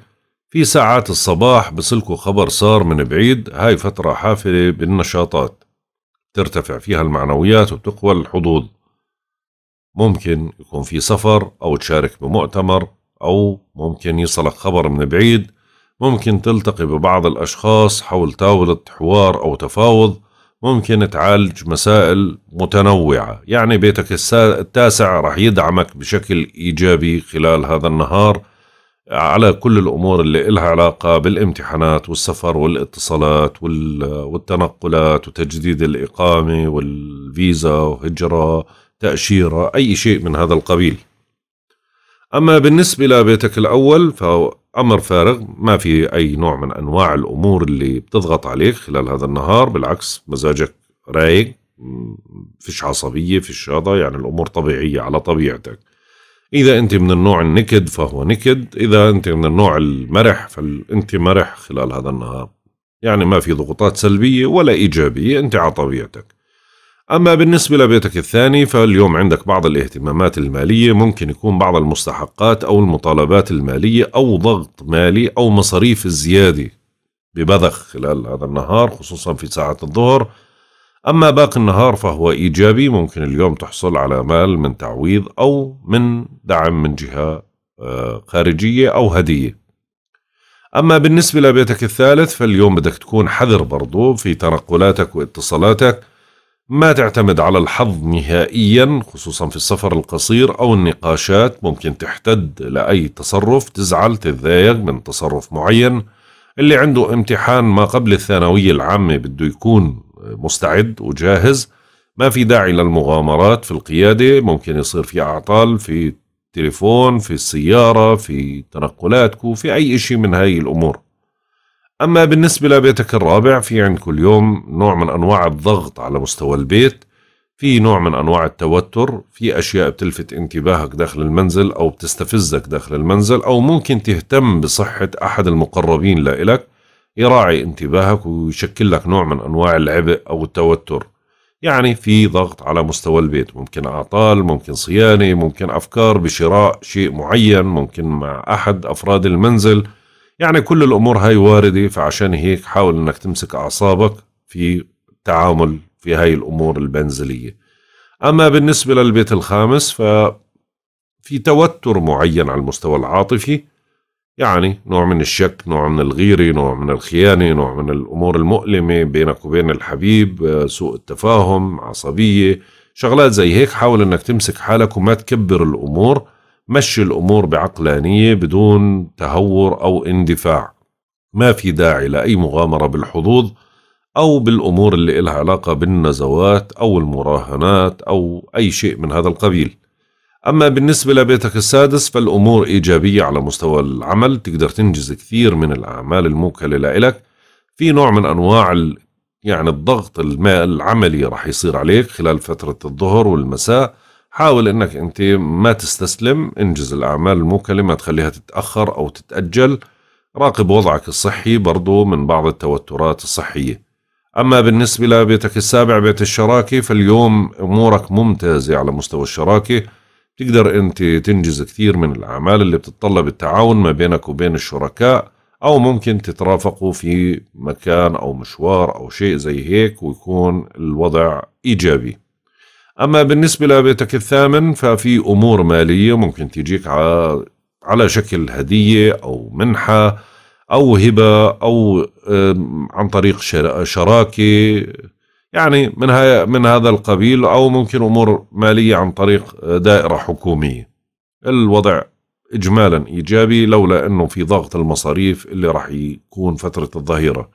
في ساعات الصباح بصلكوا خبر صار من بعيد، هاي فترة حافلة بالنشاطات ترتفع فيها المعنويات وتقوى الحظوظ. ممكن يكون في سفر أو تشارك بمؤتمر، أو ممكن يصلك خبر من بعيد. ممكن تلتقي ببعض الأشخاص حول طاولة حوار أو تفاوض. ممكن تعالج مسائل متنوعة، يعني بيتك التاسع رح يدعمك بشكل إيجابي خلال هذا النهار على كل الأمور اللي إلها علاقة بالامتحانات والسفر والاتصالات والتنقلات وتجديد الإقامة والفيزا وهجرة تأشيرة، أي شيء من هذا القبيل. أما بالنسبة لبيتك الأول فأمر فارغ، ما في أي نوع من أنواع الأمور اللي بتضغط عليك خلال هذا النهار، بالعكس مزاجك رايق، فيش عصبية فيش هذا، يعني الأمور طبيعية على طبيعتك. إذا أنت من النوع النكد فهو نكد، إذا أنت من النوع المرح فأنت مرح خلال هذا النهار، يعني ما في ضغوطات سلبية ولا إيجابية، أنت على طبيعتك. أما بالنسبة لبيتك الثاني فاليوم عندك بعض الاهتمامات المالية، ممكن يكون بعض المستحقات أو المطالبات المالية أو ضغط مالي أو مصاريف الزيادة ببذخ خلال هذا النهار، خصوصا في ساعة الظهر. أما باقي النهار فهو إيجابي، ممكن اليوم تحصل على مال من تعويض أو من دعم من جهة خارجية أو هدية. أما بالنسبة لبيتك الثالث فاليوم بدك تكون حذر برضو في تنقلاتك واتصالاتك، ما تعتمد على الحظ نهائيا خصوصا في السفر القصير أو النقاشات، ممكن تحتد لأي تصرف، تزعل تتضايق من تصرف معين. اللي عنده امتحان ما قبل الثانوية العامة بده يكون مستعد وجاهز، ما في داعي للمغامرات في القيادة، ممكن يصير في أعطال في التليفون في السيارة في تنقلاتكو في أي شيء من هاي الأمور. أما بالنسبة لبيتك الرابع في عندكم اليوم نوع من أنواع الضغط على مستوى البيت، في نوع من أنواع التوتر، في أشياء بتلفت انتباهك داخل المنزل أو بتستفزك داخل المنزل، أو ممكن تهتم بصحة أحد المقربين لإلك يراعي انتباهك ويشكل لك نوع من أنواع العبء أو التوتر، يعني في ضغط على مستوى البيت، ممكن أعطال، ممكن صيانة، ممكن أفكار بشراء شيء معين، ممكن مع أحد أفراد المنزل، يعني كل الأمور هاي واردة. فعشان هيك حاول أنك تمسك أعصابك في التعامل في هاي الأمور البنزلية. أما بالنسبة للبيت الخامس ففي توتر معين على المستوى العاطفي، يعني نوع من الشك، نوع من الغيرة، نوع من الخيانة، نوع من الأمور المؤلمة بينك وبين الحبيب، سوء التفاهم، عصبية، شغلات زي هيك. حاول أنك تمسك حالك وما تكبر الأمور، مشي الأمور بعقلانية بدون تهور أو اندفاع، ما في داعي لأي مغامرة بالحظوظ أو بالأمور اللي إلها علاقة بالنزوات أو المراهنات أو أي شيء من هذا القبيل. أما بالنسبة لبيتك السادس فالأمور إيجابية على مستوى العمل، تقدر تنجز كثير من الأعمال الموكلة لإلك، في نوع من أنواع يعني الضغط العملي راح يصير عليك خلال فترة الظهر والمساء. حاول انك انت ما تستسلم، انجز الاعمال الموكله، ما تخليها تتاخر او تتاجل، راقب وضعك الصحي برضو من بعض التوترات الصحيه. اما بالنسبه لبيتك السابع بيت الشراكه فاليوم امورك ممتازه على مستوى الشراكه، تقدر انت تنجز كثير من الاعمال اللي بتتطلب التعاون ما بينك وبين الشركاء، او ممكن تترافقوا في مكان او مشوار او شيء زي هيك ويكون الوضع ايجابي. أما بالنسبة لبيتك الثامن ففي أمور مالية ممكن تجيك على شكل هدية أو منحة أو هبة أو عن طريق شراكة، يعني من هذا القبيل، أو ممكن أمور مالية عن طريق دائرة حكومية. الوضع إجمالا إيجابي لولا أنه في ضغط المصاريف اللي راح يكون فترة الظهيرة.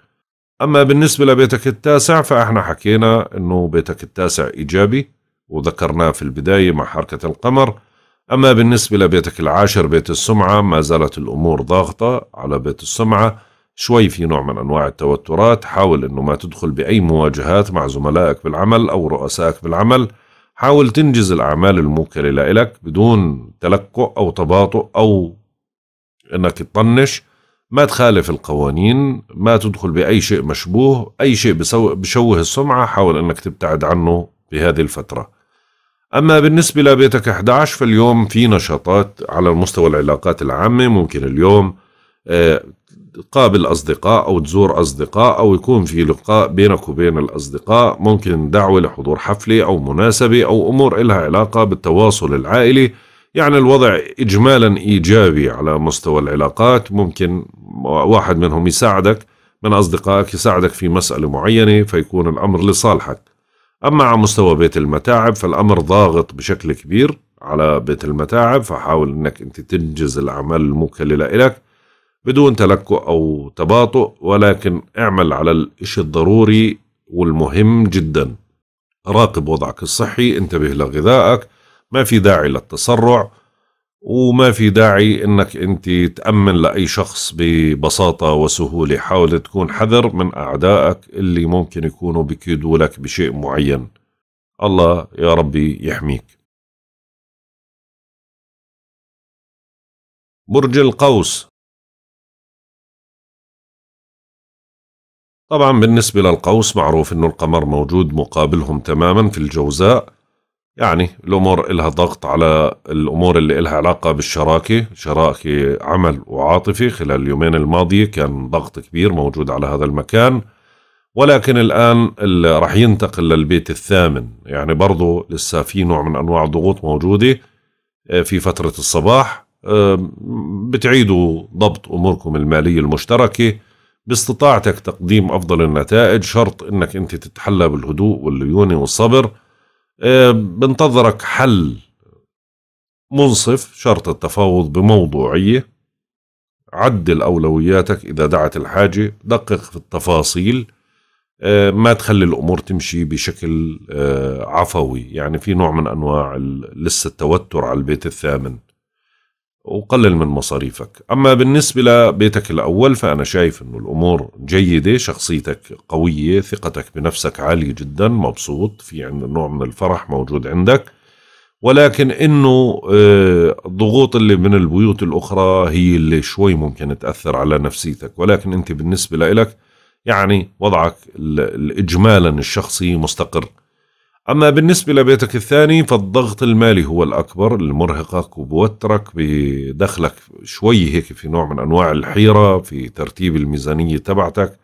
أما بالنسبة لبيتك التاسع فإحنا حكينا أنه بيتك التاسع إيجابي وذكرناه في البداية مع حركة القمر. أما بالنسبة لبيتك العاشر بيت السمعة ما زالت الأمور ضاغطة على بيت السمعة، شوي في نوع من أنواع التوترات، حاول أنه ما تدخل بأي مواجهات مع زملائك بالعمل أو رؤسائك بالعمل، حاول تنجز الأعمال الموكلة لك بدون تلكؤ أو تباطؤ أو إنك تطنش. ما تخالف القوانين، ما تدخل بأي شيء مشبوه، أي شيء بشوه السمعة حاول أنك تبتعد عنه بهذه الفترة. أما بالنسبة لبيتك 11 فاليوم في نشاطات على مستوى العلاقات العامة، ممكن اليوم تقابل أصدقاء أو تزور أصدقاء أو يكون في لقاء بينك وبين الأصدقاء، ممكن دعوة لحضور حفلة أو مناسبة أو أمور إلها علاقة بالتواصل العائلي. يعني الوضع إجمالا إيجابي على مستوى العلاقات، ممكن واحد منهم يساعدك من أصدقائك يساعدك في مسألة معينة فيكون الأمر لصالحك. أما على مستوى بيت المتاعب فالأمر ضاغط بشكل كبير على بيت المتاعب، فحاول أنك أنت تنجز الأعمال الموكلة لك بدون تلكؤ أو تباطؤ، ولكن اعمل على الإشي الضروري والمهم جدا. راقب وضعك الصحي، انتبه لغذائك، ما في داعي للتسرع وما في داعي انك انت تأمن لأي شخص ببساطة وسهولة. حاول تكون حذر من أعدائك اللي ممكن يكونوا بيكيدوا لك بشيء معين. الله يا ربي يحميك. برج القوس. طبعا بالنسبة للقوس معروف انه القمر موجود مقابلهم تماما في الجوزاء، يعني الامور الها ضغط على الامور اللي الها علاقة بالشراكة، شراكة عمل وعاطفة. خلال اليومين الماضية كان ضغط كبير موجود على هذا المكان، ولكن الان راح ينتقل للبيت الثامن، يعني برضو لسه في نوع من انواع الضغوط موجودة في فترة الصباح. بتعيدوا ضبط اموركم المالية المشتركة باستطاعتك تقديم أفضل النتائج، شرط أنك أنت تتحلى بالهدوء والليونة والصبر. بنتظرك حل منصف، شرط التفاوض بموضوعية، عدل أولوياتك إذا دعت الحاجة، دقق في التفاصيل، ما تخلي الأمور تمشي بشكل عفوي. يعني في نوع من أنواع لسه التوتر على البيت الثامن، وقلل من مصاريفك. أما بالنسبة لبيتك الأول فأنا شايف أنه الأمور جيدة، شخصيتك قوية، ثقتك بنفسك عالية جدا، مبسوط، في عند نوع من الفرح موجود عندك، ولكن أنه الضغوط اللي من البيوت الأخرى هي اللي شوي ممكن تأثر على نفسيتك. ولكن أنت بالنسبة لك يعني وضعك الإجمالا الشخصي مستقر. أما بالنسبة لبيتك الثاني فالضغط المالي هو الأكبر، المرهقك وبوترك، بدخلك شوي هيك في نوع من أنواع الحيرة في ترتيب الميزانية تبعتك،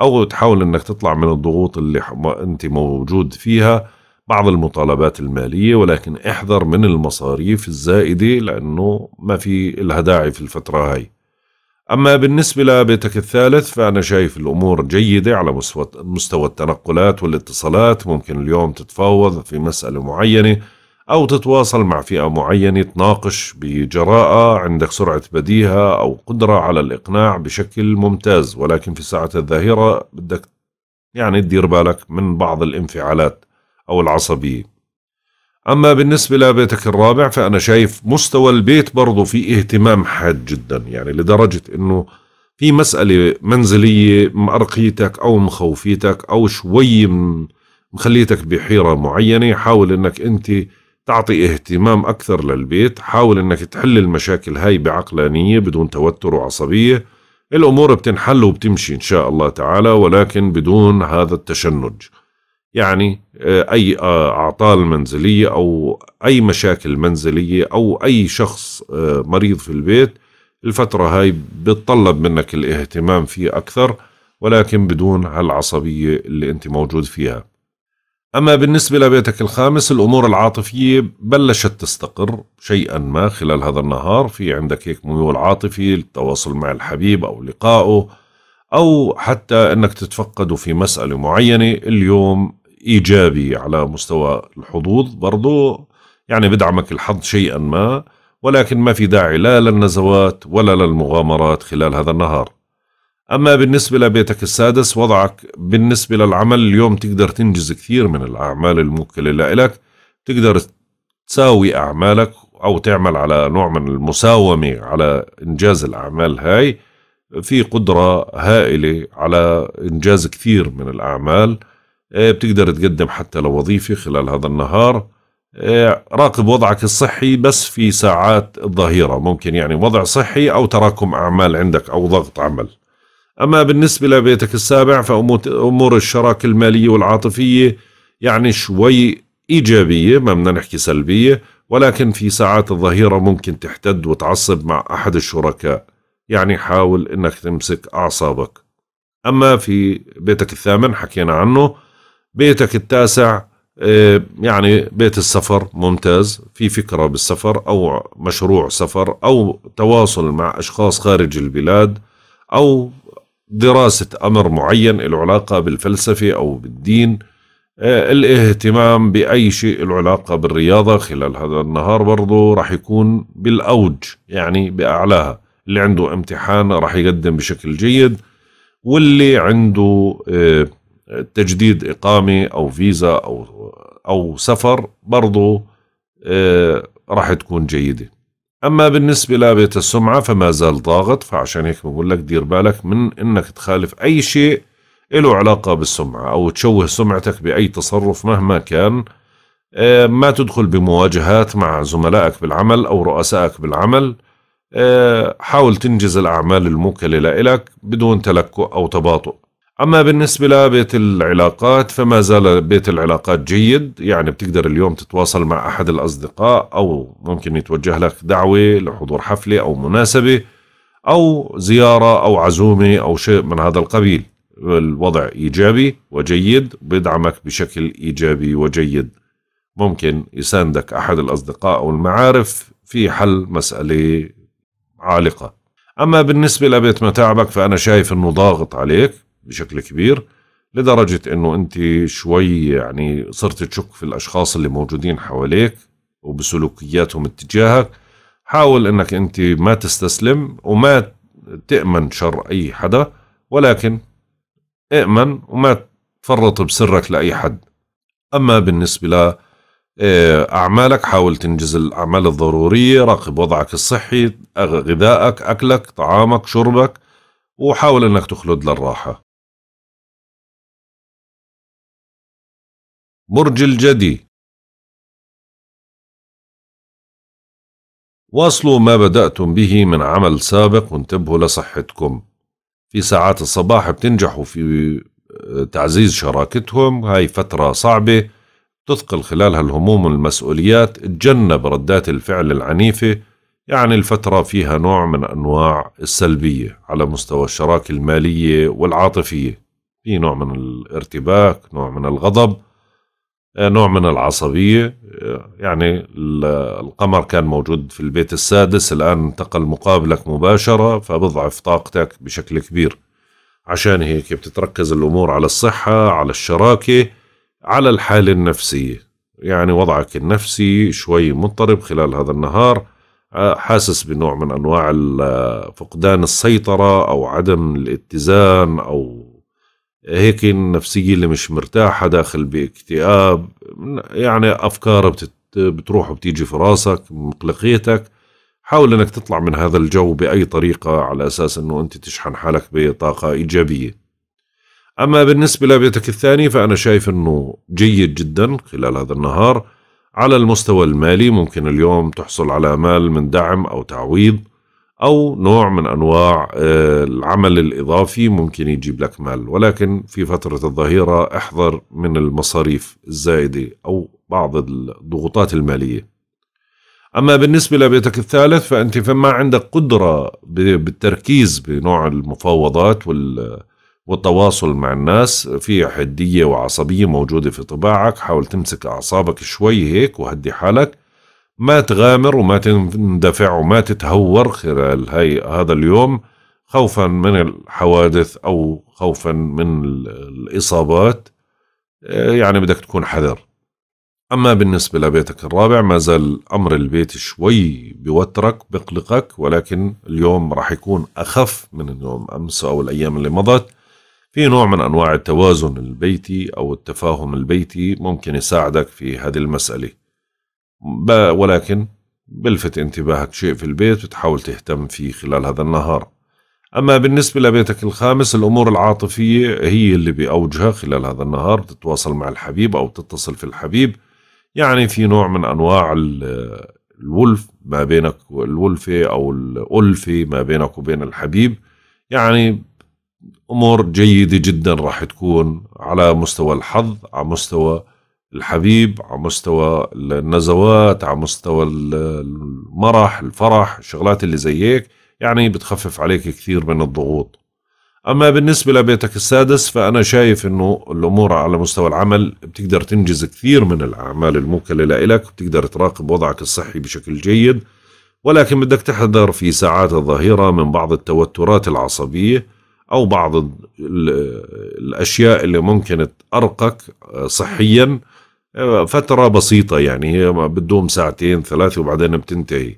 أو تحاول أنك تطلع من الضغوط اللي أنت موجود فيها. بعض المطالبات المالية، ولكن احذر من المصاريف الزائدة لأنه ما في لها داعي في الفترة هاي. أما بالنسبة لبيتك الثالث فأنا شايف الأمور جيدة على مستوى التنقلات والاتصالات، ممكن اليوم تتفاوض في مسألة معينة أو تتواصل مع فئة معينة، تناقش بجراءة، عندك سرعة بديهة أو قدرة على الإقناع بشكل ممتاز، ولكن في ساعة الظهيرة بدك يعني تدير بالك من بعض الانفعالات أو العصبية. أما بالنسبة لبيتك الرابع فأنا شايف مستوى البيت برضو فيه اهتمام حاد جدا، يعني لدرجة أنه في مسألة منزلية مأرقيتك أو مخوفيتك أو شوي مخليتك بحيرة معينة. حاول أنك أنت تعطي اهتمام أكثر للبيت، حاول أنك تحل المشاكل هاي بعقلانية بدون توتر وعصبية. الأمور بتنحل وبتمشي إن شاء الله تعالى، ولكن بدون هذا التشنج. يعني أي أعطال منزلية أو أي مشاكل منزلية أو أي شخص مريض في البيت الفترة هاي بتطلب منك الاهتمام فيه أكثر، ولكن بدون هالعصبية اللي أنت موجود فيها. أما بالنسبة لبيتك الخامس الأمور العاطفية بلشت تستقر شيئا ما خلال هذا النهار، في عندك هيك ميول عاطفي للتواصل مع الحبيب أو لقائه أو حتى أنك تتفقده في مسألة معينة. اليوم إيجابي على مستوى الحظوظ برضو، يعني بدعمك الحظ شيئا ما، ولكن ما في داعي لا للنزوات ولا للمغامرات خلال هذا النهار. أما بالنسبة لبيتك السادس وضعك بالنسبة للعمل اليوم تقدر تنجز كثير من الأعمال الموكلة لك، تقدر تساوي أعمالك أو تعمل على نوع من المساومة على إنجاز الأعمال هاي، في قدرة هائلة على إنجاز كثير من الأعمال، بتقدر تقدم حتى لوظيفة خلال هذا النهار. راقب وضعك الصحي بس في ساعات الظهيرة، ممكن يعني وضع صحي أو تراكم أعمال عندك أو ضغط عمل. أما بالنسبة لبيتك السابع فأمور الشراكة المالية والعاطفية يعني شوي إيجابية، ما بدنا نحكي سلبية، ولكن في ساعات الظهيرة ممكن تحتد وتعصب مع أحد الشركاء، يعني حاول إنك تمسك أعصابك. أما في بيتك الثامن حكينا عنه. بيتك التاسع يعني بيت السفر ممتاز، في فكرة بالسفر أو مشروع سفر أو تواصل مع أشخاص خارج البلاد أو دراسة أمر معين له علاقة بالفلسفة أو بالدين. الاهتمام بأي شيء له علاقة بالرياضة خلال هذا النهار برضو راح يكون بالأوج، يعني بأعلاها. اللي عنده امتحان راح يقدم بشكل جيد، واللي عنده تجديد إقامة أو فيزا أو سفر برضو راح تكون جيدة. أما بالنسبة لبيت السمعة فما زال ضاغط، فعشان هيك بقول لك دير بالك من إنك تخالف أي شيء له علاقة بالسمعة أو تشوه سمعتك بأي تصرف مهما كان. ما تدخل بمواجهات مع زملائك بالعمل أو رؤسائك بالعمل. حاول تنجز الأعمال الموكلة لإلك بدون تلكؤ أو تباطؤ. أما بالنسبة لبيت العلاقات فما زال بيت العلاقات جيد، يعني بتقدر اليوم تتواصل مع أحد الأصدقاء أو ممكن يتوجه لك دعوة لحضور حفلة أو مناسبة أو زيارة أو عزومة أو شيء من هذا القبيل. الوضع إيجابي وجيد، بيدعمك بشكل إيجابي وجيد. ممكن يساندك أحد الأصدقاء أو المعارف في حل مسألة عالقة. أما بالنسبة لبيت متاعبك فأنا شايف أنه ضاغط عليك بشكل كبير لدرجة أنه أنت شوي يعني صرت تشك في الأشخاص اللي موجودين حواليك وبسلوكياتهم اتجاهك. حاول أنك أنت ما تستسلم وما تأمن شر أي حدا، ولكن ائمن وما تفرط بسرك لأي حد. أما بالنسبة لأعمالك حاول تنجز الأعمال الضرورية، راقب وضعك الصحي، غذائك، أكلك، طعامك، شربك، وحاول أنك تخلد للراحة. برج الجدي، واصلوا ما بدأتم به من عمل سابق وانتبهوا لصحتكم. في ساعات الصباح بتنجحوا في تعزيز شراكتهم، هاي فترة صعبة تثقل خلالها الهموم والمسؤوليات. اتجنب ردات الفعل العنيفة، يعني الفترة فيها نوع من أنواع السلبية على مستوى الشراكة المالية والعاطفية، في نوع من الارتباك، نوع من الغضب، نوع من العصبية. يعني القمر كان موجود في البيت السادس، الآن انتقل مقابلك مباشرة، فبضعف طاقتك بشكل كبير. عشان هيك بتتركز الأمور على الصحة، على الشراكة، على الحالة النفسية. يعني وضعك النفسي شوي مضطرب خلال هذا النهار، حاسس بنوع من أنواع فقدان السيطرة أو عدم الاتزان أو هيك النفسية اللي مش مرتاحة، داخل باكتئاب، يعني أفكار بتروح وبتيجي في راسك، مقلقيتك. حاول أنك تطلع من هذا الجو بأي طريقة على أساس أنه أنت تشحن حالك بطاقة إيجابية. أما بالنسبة لبيتك الثاني فأنا شايف أنه جيد جدا خلال هذا النهار. على المستوى المالي ممكن اليوم تحصل على مال من دعم أو تعويض أو نوع من أنواع العمل الإضافي ممكن يجيب لك مال، ولكن في فترة الظهيرة احذر من المصاريف الزائدة أو بعض الضغوطات المالية. أما بالنسبة لبيتك الثالث فأنت فما عندك قدرة بالتركيز بنوع المفاوضات والتواصل مع الناس، في حدية وعصبية موجودة في طباعك. حاول تمسك أعصابك شوي هيك وهدي حالك، ما تغامر وما تندفع وما تتهور خلال هذا اليوم خوفا من الحوادث أو خوفا من الإصابات، يعني بدك تكون حذر. أما بالنسبة لبيتك الرابع ما زال أمر البيت شوي بيوترك بقلقك، ولكن اليوم راح يكون أخف من يوم أمس أو الأيام اللي مضت. في نوع من أنواع التوازن البيتي أو التفاهم البيتي ممكن يساعدك في هذه المسألة، ولكن بلفت انتباهك شيء في البيت بتحاول تهتم فيه خلال هذا النهار. أما بالنسبة لبيتك الخامس الأمور العاطفية هي اللي بأوجها خلال هذا النهار، بتتواصل مع الحبيب أو بتتصل في الحبيب، يعني في نوع من أنواع الولف ما بينك، الولفة أو الألفة ما بينك وبين الحبيب، يعني أمور جيدة جدا راح تكون على مستوى الحظ، على مستوى الحبيب، على مستوى النزوات، على مستوى المرح، الفرح، الشغلات اللي زيك، يعني بتخفف عليك كثير من الضغوط. أما بالنسبة لبيتك السادس فأنا شايف أنه الأمور على مستوى العمل بتقدر تنجز كثير من الأعمال الموكلة لإلك، بتقدر تراقب وضعك الصحي بشكل جيد، ولكن بدك تحذر في ساعات الظهيرة من بعض التوترات العصبية أو بعض الأشياء اللي ممكن تأرقك صحيا فترة بسيطة، يعني بتدوم ساعتين ثلاثة وبعدين بتنتهي.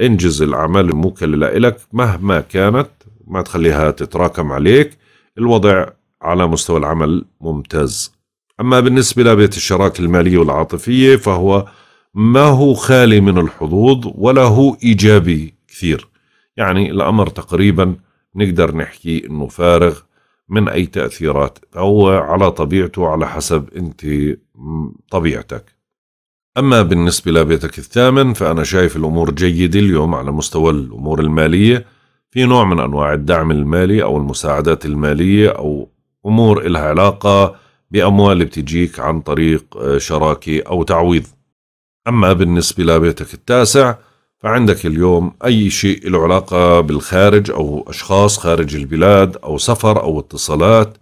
انجز الأعمال الموكلة لإلك مهما كانت، ما تخليها تتراكم عليك. الوضع على مستوى العمل ممتاز. أما بالنسبة لبيت الشراكة المالية والعاطفية فهو ما هو خالي من الحظوظ ولا هو إيجابي كثير، يعني الأمر تقريبا نقدر نحكي أنه فارغ من أي تأثيرات، هو على طبيعته على حسب أنت طبيعتك. أما بالنسبة لبيتك الثامن فأنا شايف الأمور جيدة اليوم على مستوى الأمور المالية، في نوع من أنواع الدعم المالي أو المساعدات المالية أو أمور إلها علاقة بأموال بتجيك عن طريق شراكة أو تعويض. أما بالنسبة لبيتك التاسع فعندك اليوم أي شيء له علاقة بالخارج أو أشخاص خارج البلاد أو سفر أو اتصالات،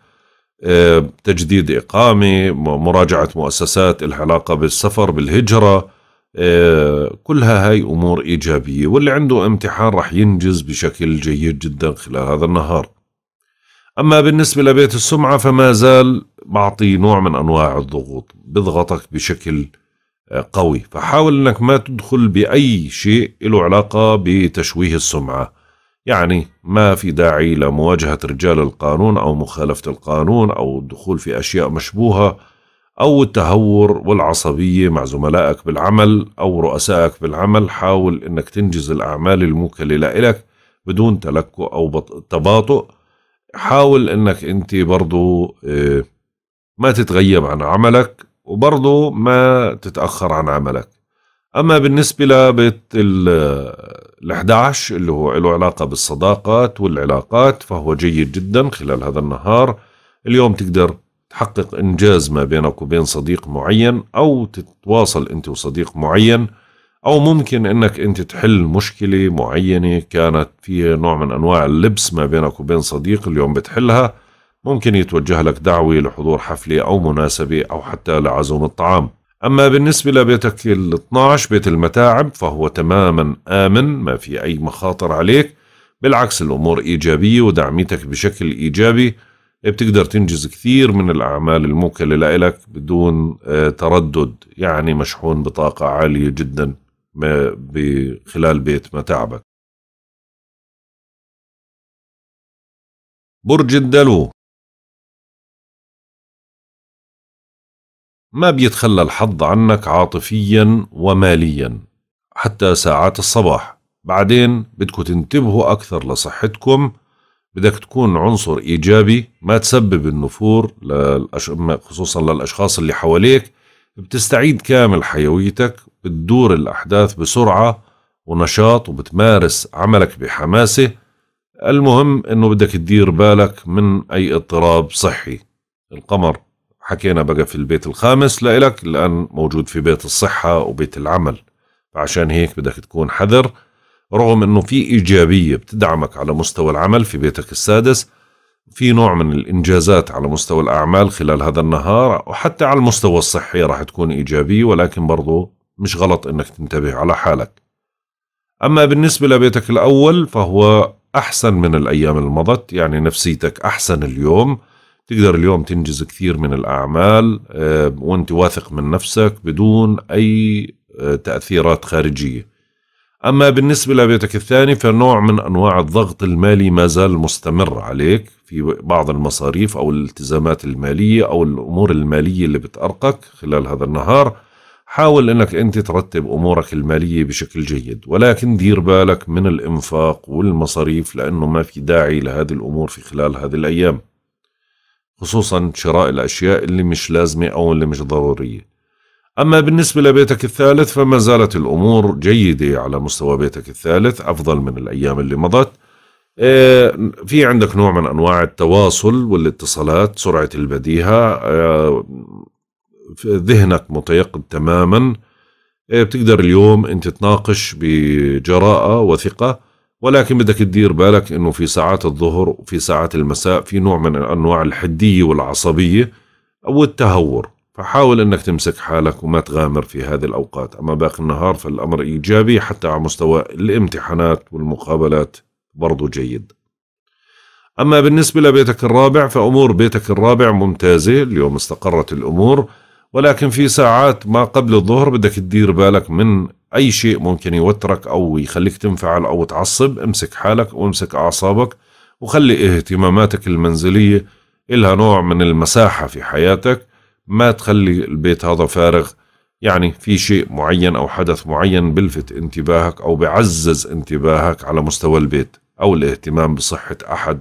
تجديد إقامة، مراجعة مؤسسات لها علاقة بالسفر بالهجرة، كلها هاي أمور إيجابية، واللي عنده امتحان رح ينجز بشكل جيد جدا خلال هذا النهار. أما بالنسبة لبيت السمعة فما زال بعطي نوع من أنواع الضغوط، بضغطك بشكل قوي، فحاول أنك ما تدخل بأي شيء له علاقة بتشويه السمعة، يعني ما في داعي لمواجهة رجال القانون أو مخالفة القانون أو الدخول في أشياء مشبوهة أو التهور والعصبية مع زملائك بالعمل أو رؤسائك بالعمل. حاول أنك تنجز الأعمال الموكلة لإلك بدون تلكؤ أو تباطؤ. حاول أنك أنت برضو ما تتغيب عن عملك وبرضو ما تتأخر عن عملك. أما بالنسبة لبيت ال11 اللي هو له علاقة بالصداقات والعلاقات فهو جيد جدا خلال هذا النهار. اليوم تقدر تحقق إنجاز ما بينك وبين صديق معين أو تتواصل أنت وصديق معين، أو ممكن أنك أنت تحل مشكلة معينة كانت فيها نوع من أنواع اللبس ما بينك وبين صديق، اليوم بتحلها. ممكن يتوجه لك دعوة لحضور حفلة أو مناسبة أو حتى لعزومة طعام. أما بالنسبة لبيتك ال12 بيت المتاعب فهو تماما آمن، ما في أي مخاطر عليك، بالعكس الأمور إيجابية ودعمتك بشكل إيجابي، بتقدر تنجز كثير من الأعمال الموكلة لإلك بدون تردد، يعني مشحون بطاقة عالية جدا خلال بيت متاعبك. برج الدلو ما بيتخلى الحظ عنك عاطفيا وماليا حتى ساعات الصباح. بعدين بدكم تنتبهوا أكثر لصحتكم، بدك تكون عنصر إيجابي، ما تسبب النفور خصوصا للأشخاص اللي حواليك. بتستعيد كامل حيويتك، بتدور الأحداث بسرعة ونشاط، وبتمارس عملك بحماسة. المهم أنه بدك تدير بالك من أي اضطراب صحي. القمر حكينا بقى في البيت الخامس لإلك، الآن موجود في بيت الصحة وبيت العمل، فعشان هيك بدك تكون حذر، رغم أنه في إيجابية بتدعمك على مستوى العمل في بيتك السادس، في نوع من الإنجازات على مستوى الأعمال خلال هذا النهار، وحتى على المستوى الصحي راح تكون إيجابية، ولكن برضو مش غلط أنك تنتبه على حالك. أما بالنسبة لبيتك الأول فهو أحسن من الأيام اللي مضت، يعني نفسيتك أحسن اليوم، تقدر اليوم تنجز كثير من الأعمال وانت واثق من نفسك بدون أي تأثيرات خارجية. أما بالنسبة لبيتك الثاني فنوع من أنواع الضغط المالي ما زال مستمر عليك في بعض المصاريف أو الالتزامات المالية أو الأمور المالية اللي بتأرقك خلال هذا النهار. حاول أنك أنت ترتب أمورك المالية بشكل جيد، ولكن دير بالك من الإنفاق والمصاريف، لأنه ما في داعي لهذه الأمور في خلال هذه الأيام، خصوصا شراء الأشياء اللي مش لازمة أو اللي مش ضرورية. أما بالنسبة لبيتك الثالث فما زالت الأمور جيدة على مستوى بيتك الثالث، أفضل من الأيام اللي مضت. في عندك نوع من أنواع التواصل والاتصالات، سرعة البديهة، ذهنك متيقظ تماما، بتقدر اليوم أنت تناقش بجراءة وثقة، ولكن بدك تدير بالك أنه في ساعات الظهر وفي ساعات المساء في نوع من أنواع الحدية والعصبية أو التهور، فحاول أنك تمسك حالك وما تغامر في هذه الأوقات. أما باقي النهار فالأمر إيجابي، حتى على مستوى الامتحانات والمقابلات برضو جيد. أما بالنسبة لبيتك الرابع فأمور بيتك الرابع ممتازة، اليوم استقرت الأمور، ولكن في ساعات ما قبل الظهر بدك تدير بالك من أي شيء ممكن يوترك أو يخليك تنفعل أو تعصب. امسك حالك وامسك أعصابك، وخلي اهتماماتك المنزلية إلها نوع من المساحة في حياتك، ما تخلي البيت هذا فارغ، يعني في شيء معين أو حدث معين بلفت انتباهك أو بعزز انتباهك على مستوى البيت، أو الاهتمام بصحة أحد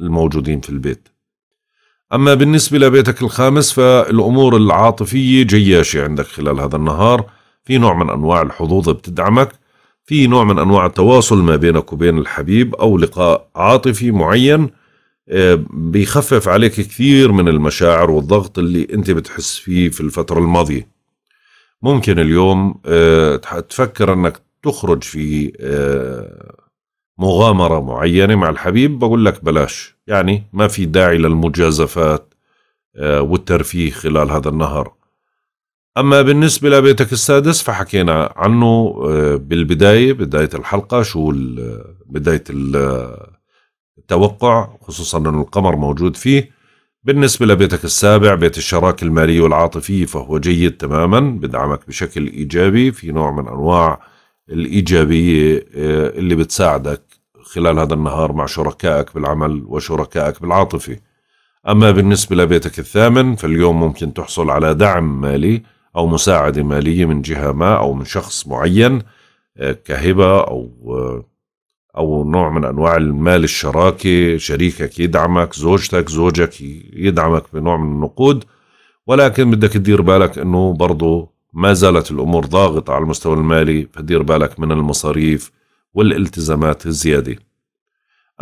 الموجودين في البيت. أما بالنسبة لبيتك الخامس فالأمور العاطفية جياشة عندك خلال هذا النهار، في نوع من أنواع الحظوظ بتدعمك، في نوع من أنواع التواصل ما بينك وبين الحبيب أو لقاء عاطفي معين بيخفف عليك كثير من المشاعر والضغط اللي أنت بتحس فيه في الفترة الماضية. ممكن اليوم تفكر أنك تخرج في مغامرة معينة مع الحبيب، بقول لك بلاش، يعني ما في داعي للمجازفات والترفيه خلال هذا النهار. أما بالنسبة لبيتك السادس فحكينا عنه بالبداية، بداية الحلقة، شو بداية التوقع، خصوصا أن القمر موجود فيه. بالنسبة لبيتك السابع بيت الشراكة المالية والعاطفية فهو جيد تماما، بدعمك بشكل إيجابي، في نوع من أنواع الإيجابية اللي بتساعدك خلال هذا النهار مع شركائك بالعمل وشركائك بالعاطفة. أما بالنسبة لبيتك الثامن فاليوم ممكن تحصل على دعم مالي أو مساعدة مالية من جهة ما أو من شخص معين كهبة أو نوع من أنواع المال الشراكة، شريكك يدعمك، زوجتك، زوجك يدعمك بنوع من النقود، ولكن بدك تدير بالك أنه برضو ما زالت الأمور ضاغطة على المستوى المالي، فدير بالك من المصاريف والالتزامات الزيادة.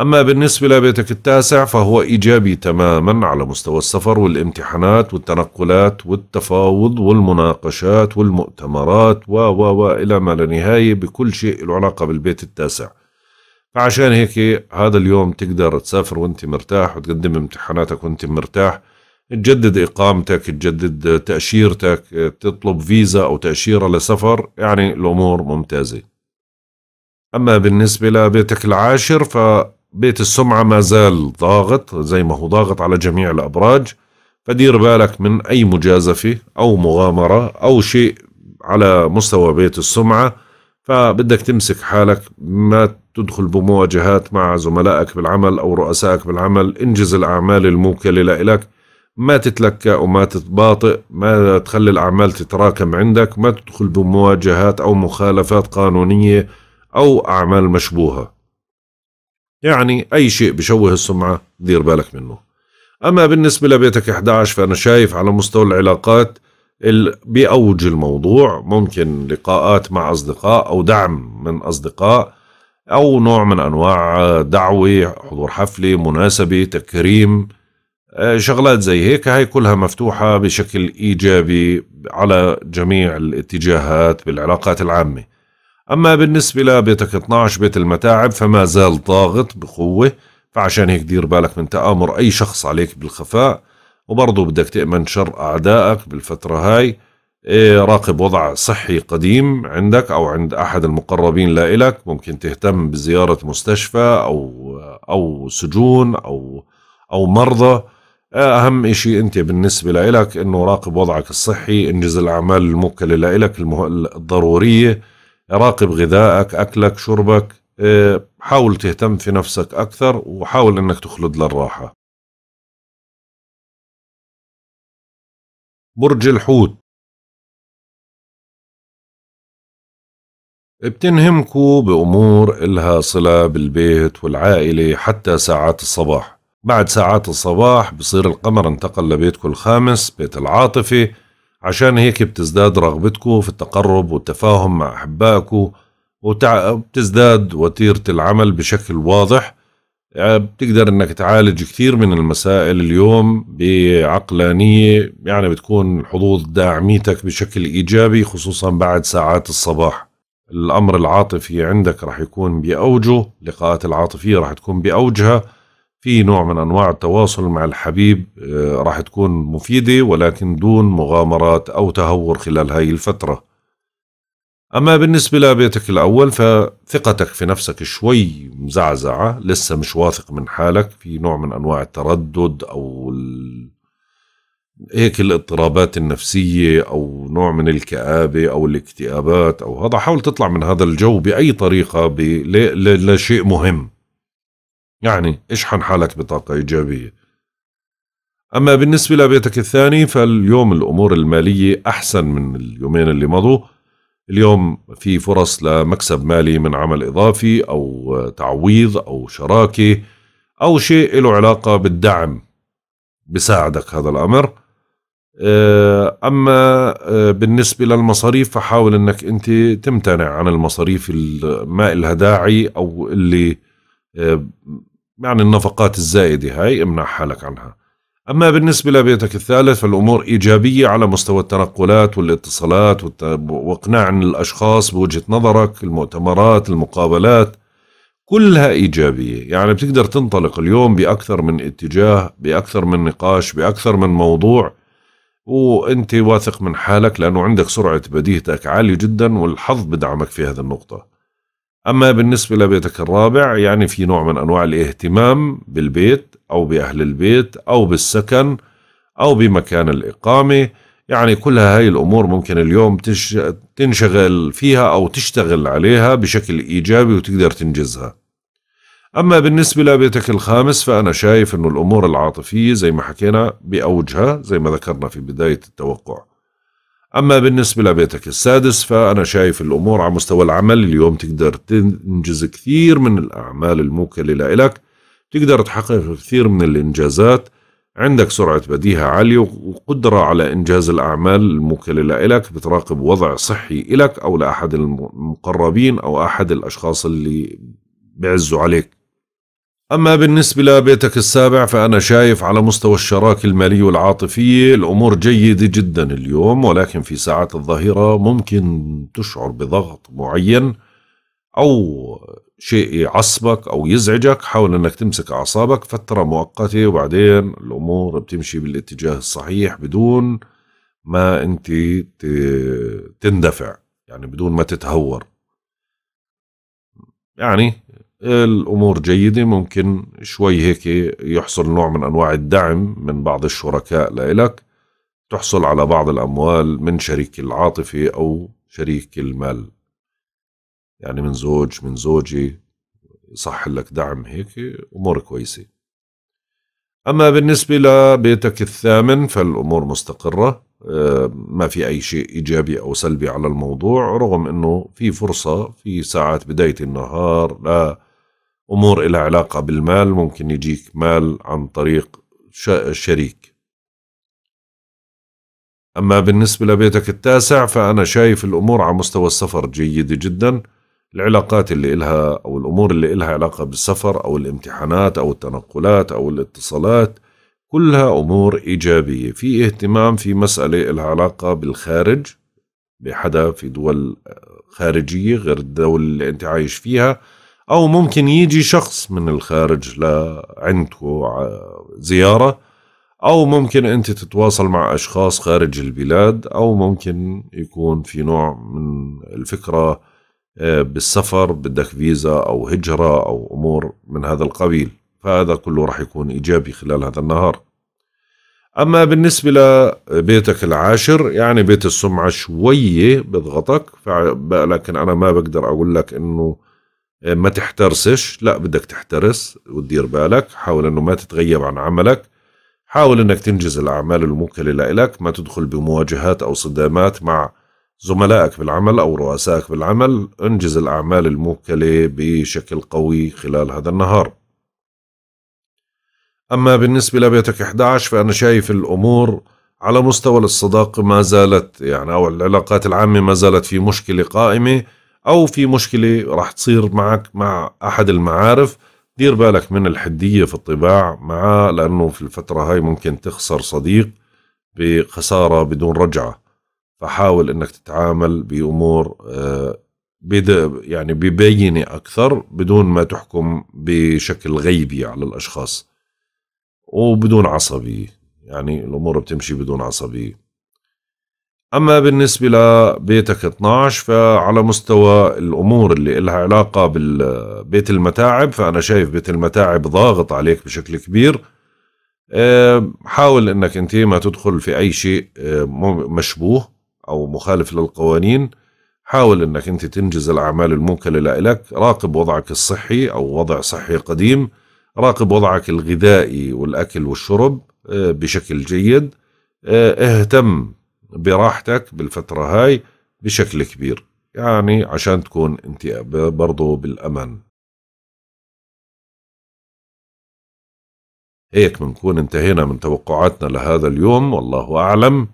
أما بالنسبة لبيتك التاسع فهو إيجابي تماما على مستوى السفر والامتحانات والتنقلات والتفاوض والمناقشات والمؤتمرات إلى ما لا نهاية بكل شيء له علاقة بالبيت التاسع. فعشان هيك هذا اليوم تقدر تسافر وانت مرتاح، وتقدم امتحاناتك وانت مرتاح، تجدد إقامتك، تجدد تأشيرتك، تطلب فيزا أو تأشيرة لسفر، يعني الأمور ممتازة. أما بالنسبة لبيتك العاشر فبيت السمعة ما زال ضاغط زي ما هو ضاغط على جميع الأبراج، فدير بالك من أي مجازفة أو مغامرة أو شيء على مستوى بيت السمعة، فبدك تمسك حالك، ما تدخل بمواجهات مع زملائك بالعمل أو رؤسائك بالعمل، انجز الأعمال الموكلة لإلك، ما تتلكى وما تتباطئ، ما تخلي الأعمال تتراكم عندك، ما تدخل بمواجهات أو مخالفات قانونية أو أعمال مشبوهة، يعني أي شيء بشوه السمعة دير بالك منه. أما بالنسبة لبيتك 11 فأنا شايف على مستوى العلاقات بأوج الموضوع، ممكن لقاءات مع أصدقاء أو دعم من أصدقاء أو نوع من أنواع دعوة، حضور حفلة، مناسبة، تكريم، شغلات زي هيك، هاي كلها مفتوحة بشكل إيجابي على جميع الاتجاهات بالعلاقات العامة. أما بالنسبة لبيتك 12 بيت المتاعب فما زال ضاغط بقوة، فعشان هيك دير بالك من تآمر أي شخص عليك بالخفاء، وبرضه بدك تأمن شر أعدائك بالفترة هاي، راقب وضع صحي قديم عندك أو عند أحد المقربين لإلك، ممكن تهتم بزيارة مستشفى أو سجون أو مرضى. أهم شيء أنت بالنسبة لإلك أنه راقب وضعك الصحي، انجز الأعمال الموكلة لإلك الضرورية، راقب غذائك، أكلك، شربك، حاول تهتم في نفسك أكثر، وحاول أنك تخلد للراحة. برج الحوت بتنهمكوا بأمور إلها صلة بالبيت والعائلة حتى ساعات الصباح. بعد ساعات الصباح بصير القمر انتقل لبيتكم الخامس بيت العاطفة، عشان هيك بتزداد رغبتكم في التقرب والتفاهم مع أحبائكم، وبتزداد وتيرة العمل بشكل واضح. بتقدر انك تعالج كثير من المسائل اليوم بعقلانية، يعني بتكون الحظوظ داعميتك بشكل إيجابي خصوصا بعد ساعات الصباح. الأمر العاطفي عندك رح يكون بأوجه، اللقاءات العاطفية رح تكون بأوجها، في نوع من أنواع التواصل مع الحبيب رح تكون مفيدة ولكن دون مغامرات أو تهور خلال هاي الفترة. أما بالنسبة لبيتك الأول فثقتك في نفسك شوي مزعزعة، لسه مش واثق من حالك، في نوع من أنواع التردد أو هيك الاضطرابات النفسية أو نوع من الكآبة أو الاكتئابات أو هذا. حاول تطلع من هذا الجو بأي طريقة لشيء مهم، يعني اشحن حالك بطاقة إيجابية. أما بالنسبة لبيتك الثاني فاليوم الأمور المالية أحسن من اليومين اللي مضوا. اليوم في فرص لمكسب مالي من عمل إضافي أو تعويض أو شراكة أو شيء له علاقة بالدعم، بساعدك هذا الأمر. أما بالنسبة للمصاريف فحاول أنك أنت تمتنع عن المصاريف ما إلها داعي أو اللي يعني النفقات الزائدة، هاي امنع حالك عنها. أما بالنسبة لبيتك الثالث فالأمور إيجابية على مستوى التنقلات والاتصالات وإقناع الأشخاص بوجهة نظرك، المؤتمرات، المقابلات، كلها إيجابية. يعني بتقدر تنطلق اليوم بأكثر من اتجاه، بأكثر من نقاش، بأكثر من موضوع، وأنت واثق من حالك لأنه عندك سرعة بديهتك عالية جدا والحظ بدعمك في هذه النقطة. أما بالنسبة لبيتك الرابع يعني في نوع من أنواع الاهتمام بالبيت أو بأهل البيت أو بالسكن أو بمكان الإقامة، يعني كلها هاي الأمور ممكن اليوم تنشغل فيها أو تشتغل عليها بشكل إيجابي وتقدر تنجزها. أما بالنسبة لبيتك الخامس فأنا شايف أنه الأمور العاطفية زي ما حكينا بأوجها زي ما ذكرنا في بداية التوقع. أما بالنسبة لبيتك السادس فأنا شايف الأمور على مستوى العمل اليوم تقدر تنجز كثير من الأعمال الموكلة لإلك، تقدر تحقق كثير من الإنجازات، عندك سرعة بديهة عالية وقدرة على إنجاز الأعمال الموكلة لإلك، بتراقب وضع صحي إلك أو لأحد المقربين أو أحد الأشخاص اللي بيعزوا عليك. أما بالنسبة لبيتك السابع فأنا شايف على مستوى الشراكة المالية والعاطفية الأمور جيدة جدا اليوم، ولكن في ساعات الظهيرة ممكن تشعر بضغط معين أو شيء يعصبك أو يزعجك. حاول أنك تمسك أعصابك فترة مؤقتة وبعدين الأمور بتمشي بالاتجاه الصحيح بدون ما أنت تندفع، يعني بدون ما تتهور. يعني الأمور جيدة، ممكن شوي هيك يحصل نوع من أنواع الدعم من بعض الشركاء لإلك، تحصل على بعض الأموال من شريك العاطفة أو شريك المال، يعني من زوج، من زوجي، يصح لك دعم هيك، أمور كويسة. أما بالنسبة لبيتك الثامن فالأمور مستقرة، ما في أي شيء إيجابي أو سلبي على الموضوع، رغم أنه في فرصة في ساعات بداية النهار لأمور لها علاقة بالمال، ممكن يجيك مال عن طريق شريك. أما بالنسبة لبيتك التاسع فأنا شايف الأمور على مستوى السفر جيدة جدا، العلاقات اللي إلها أو الأمور اللي إلها علاقة بالسفر أو الامتحانات أو التنقلات أو الاتصالات كلها أمور إيجابية. في اهتمام في مسألة إلها علاقة بالخارج، بحدا في دول خارجية غير الدول اللي أنت عايش فيها، أو ممكن يجي شخص من الخارج لعندكو زيارة، أو ممكن أنت تتواصل مع أشخاص خارج البلاد، أو ممكن يكون في نوع من الفكرة بالسفر، بدك فيزا أو هجرة أو أمور من هذا القبيل، فهذا كله راح يكون إيجابي خلال هذا النهار. أما بالنسبة لبيتك العاشر يعني بيت السمعة شوية بضغطك، لكن أنا ما بقدر أقول لك أنه ما تحترسش، لا بدك تحترس وتدير بالك، حاول أنه ما تتغيب عن عملك، حاول أنك تنجز الأعمال الموكلة لإلك، ما تدخل بمواجهات أو صدامات مع زملائك بالعمل أو رؤسائك بالعمل، انجز الأعمال الموكلة بشكل قوي خلال هذا النهار. أما بالنسبة لبيتك 11 فأنا شايف الأمور على مستوى الصداقة ما زالت يعني، أو العلاقات العامة ما زالت في مشكلة قائمة، أو في مشكلة راح تصير معك مع أحد المعارف. دير بالك من الحدية في الطباع معه، لأنه في الفترة هاي ممكن تخسر صديق بخسارة بدون رجعة، فحاول أنك تتعامل بأمور يعني ببينة أكثر، بدون ما تحكم بشكل غيبي على الأشخاص، وبدون عصبية. يعني الأمور بتمشي بدون عصبية. أما بالنسبة لبيتك 12، فعلى مستوى الأمور اللي لها علاقة بالبيت المتاعب، فأنا شايف بيت المتاعب ضاغط عليك بشكل كبير. حاول أنك أنت ما تدخل في أي شيء مشبوه أو مخالف للقوانين. حاول أنك أنت تنجز الأعمال الموكلة لإلك. راقب وضعك الصحي أو وضع صحي قديم. راقب وضعك الغذائي والأكل والشرب بشكل جيد. اهتم براحتك بالفترة هاي بشكل كبير، يعني عشان تكون انت برضو بالأمان. هيك بنكون انتهينا من توقعاتنا لهذا اليوم، والله أعلم.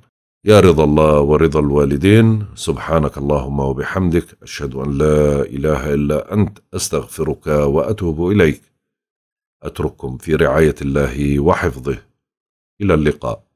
يا رضا الله ورضا الوالدين. سبحانك اللهم وبحمدك، أشهد أن لا إله إلا أنت، أستغفرك وأتوب إليك. أترككم في رعاية الله وحفظه، إلى اللقاء.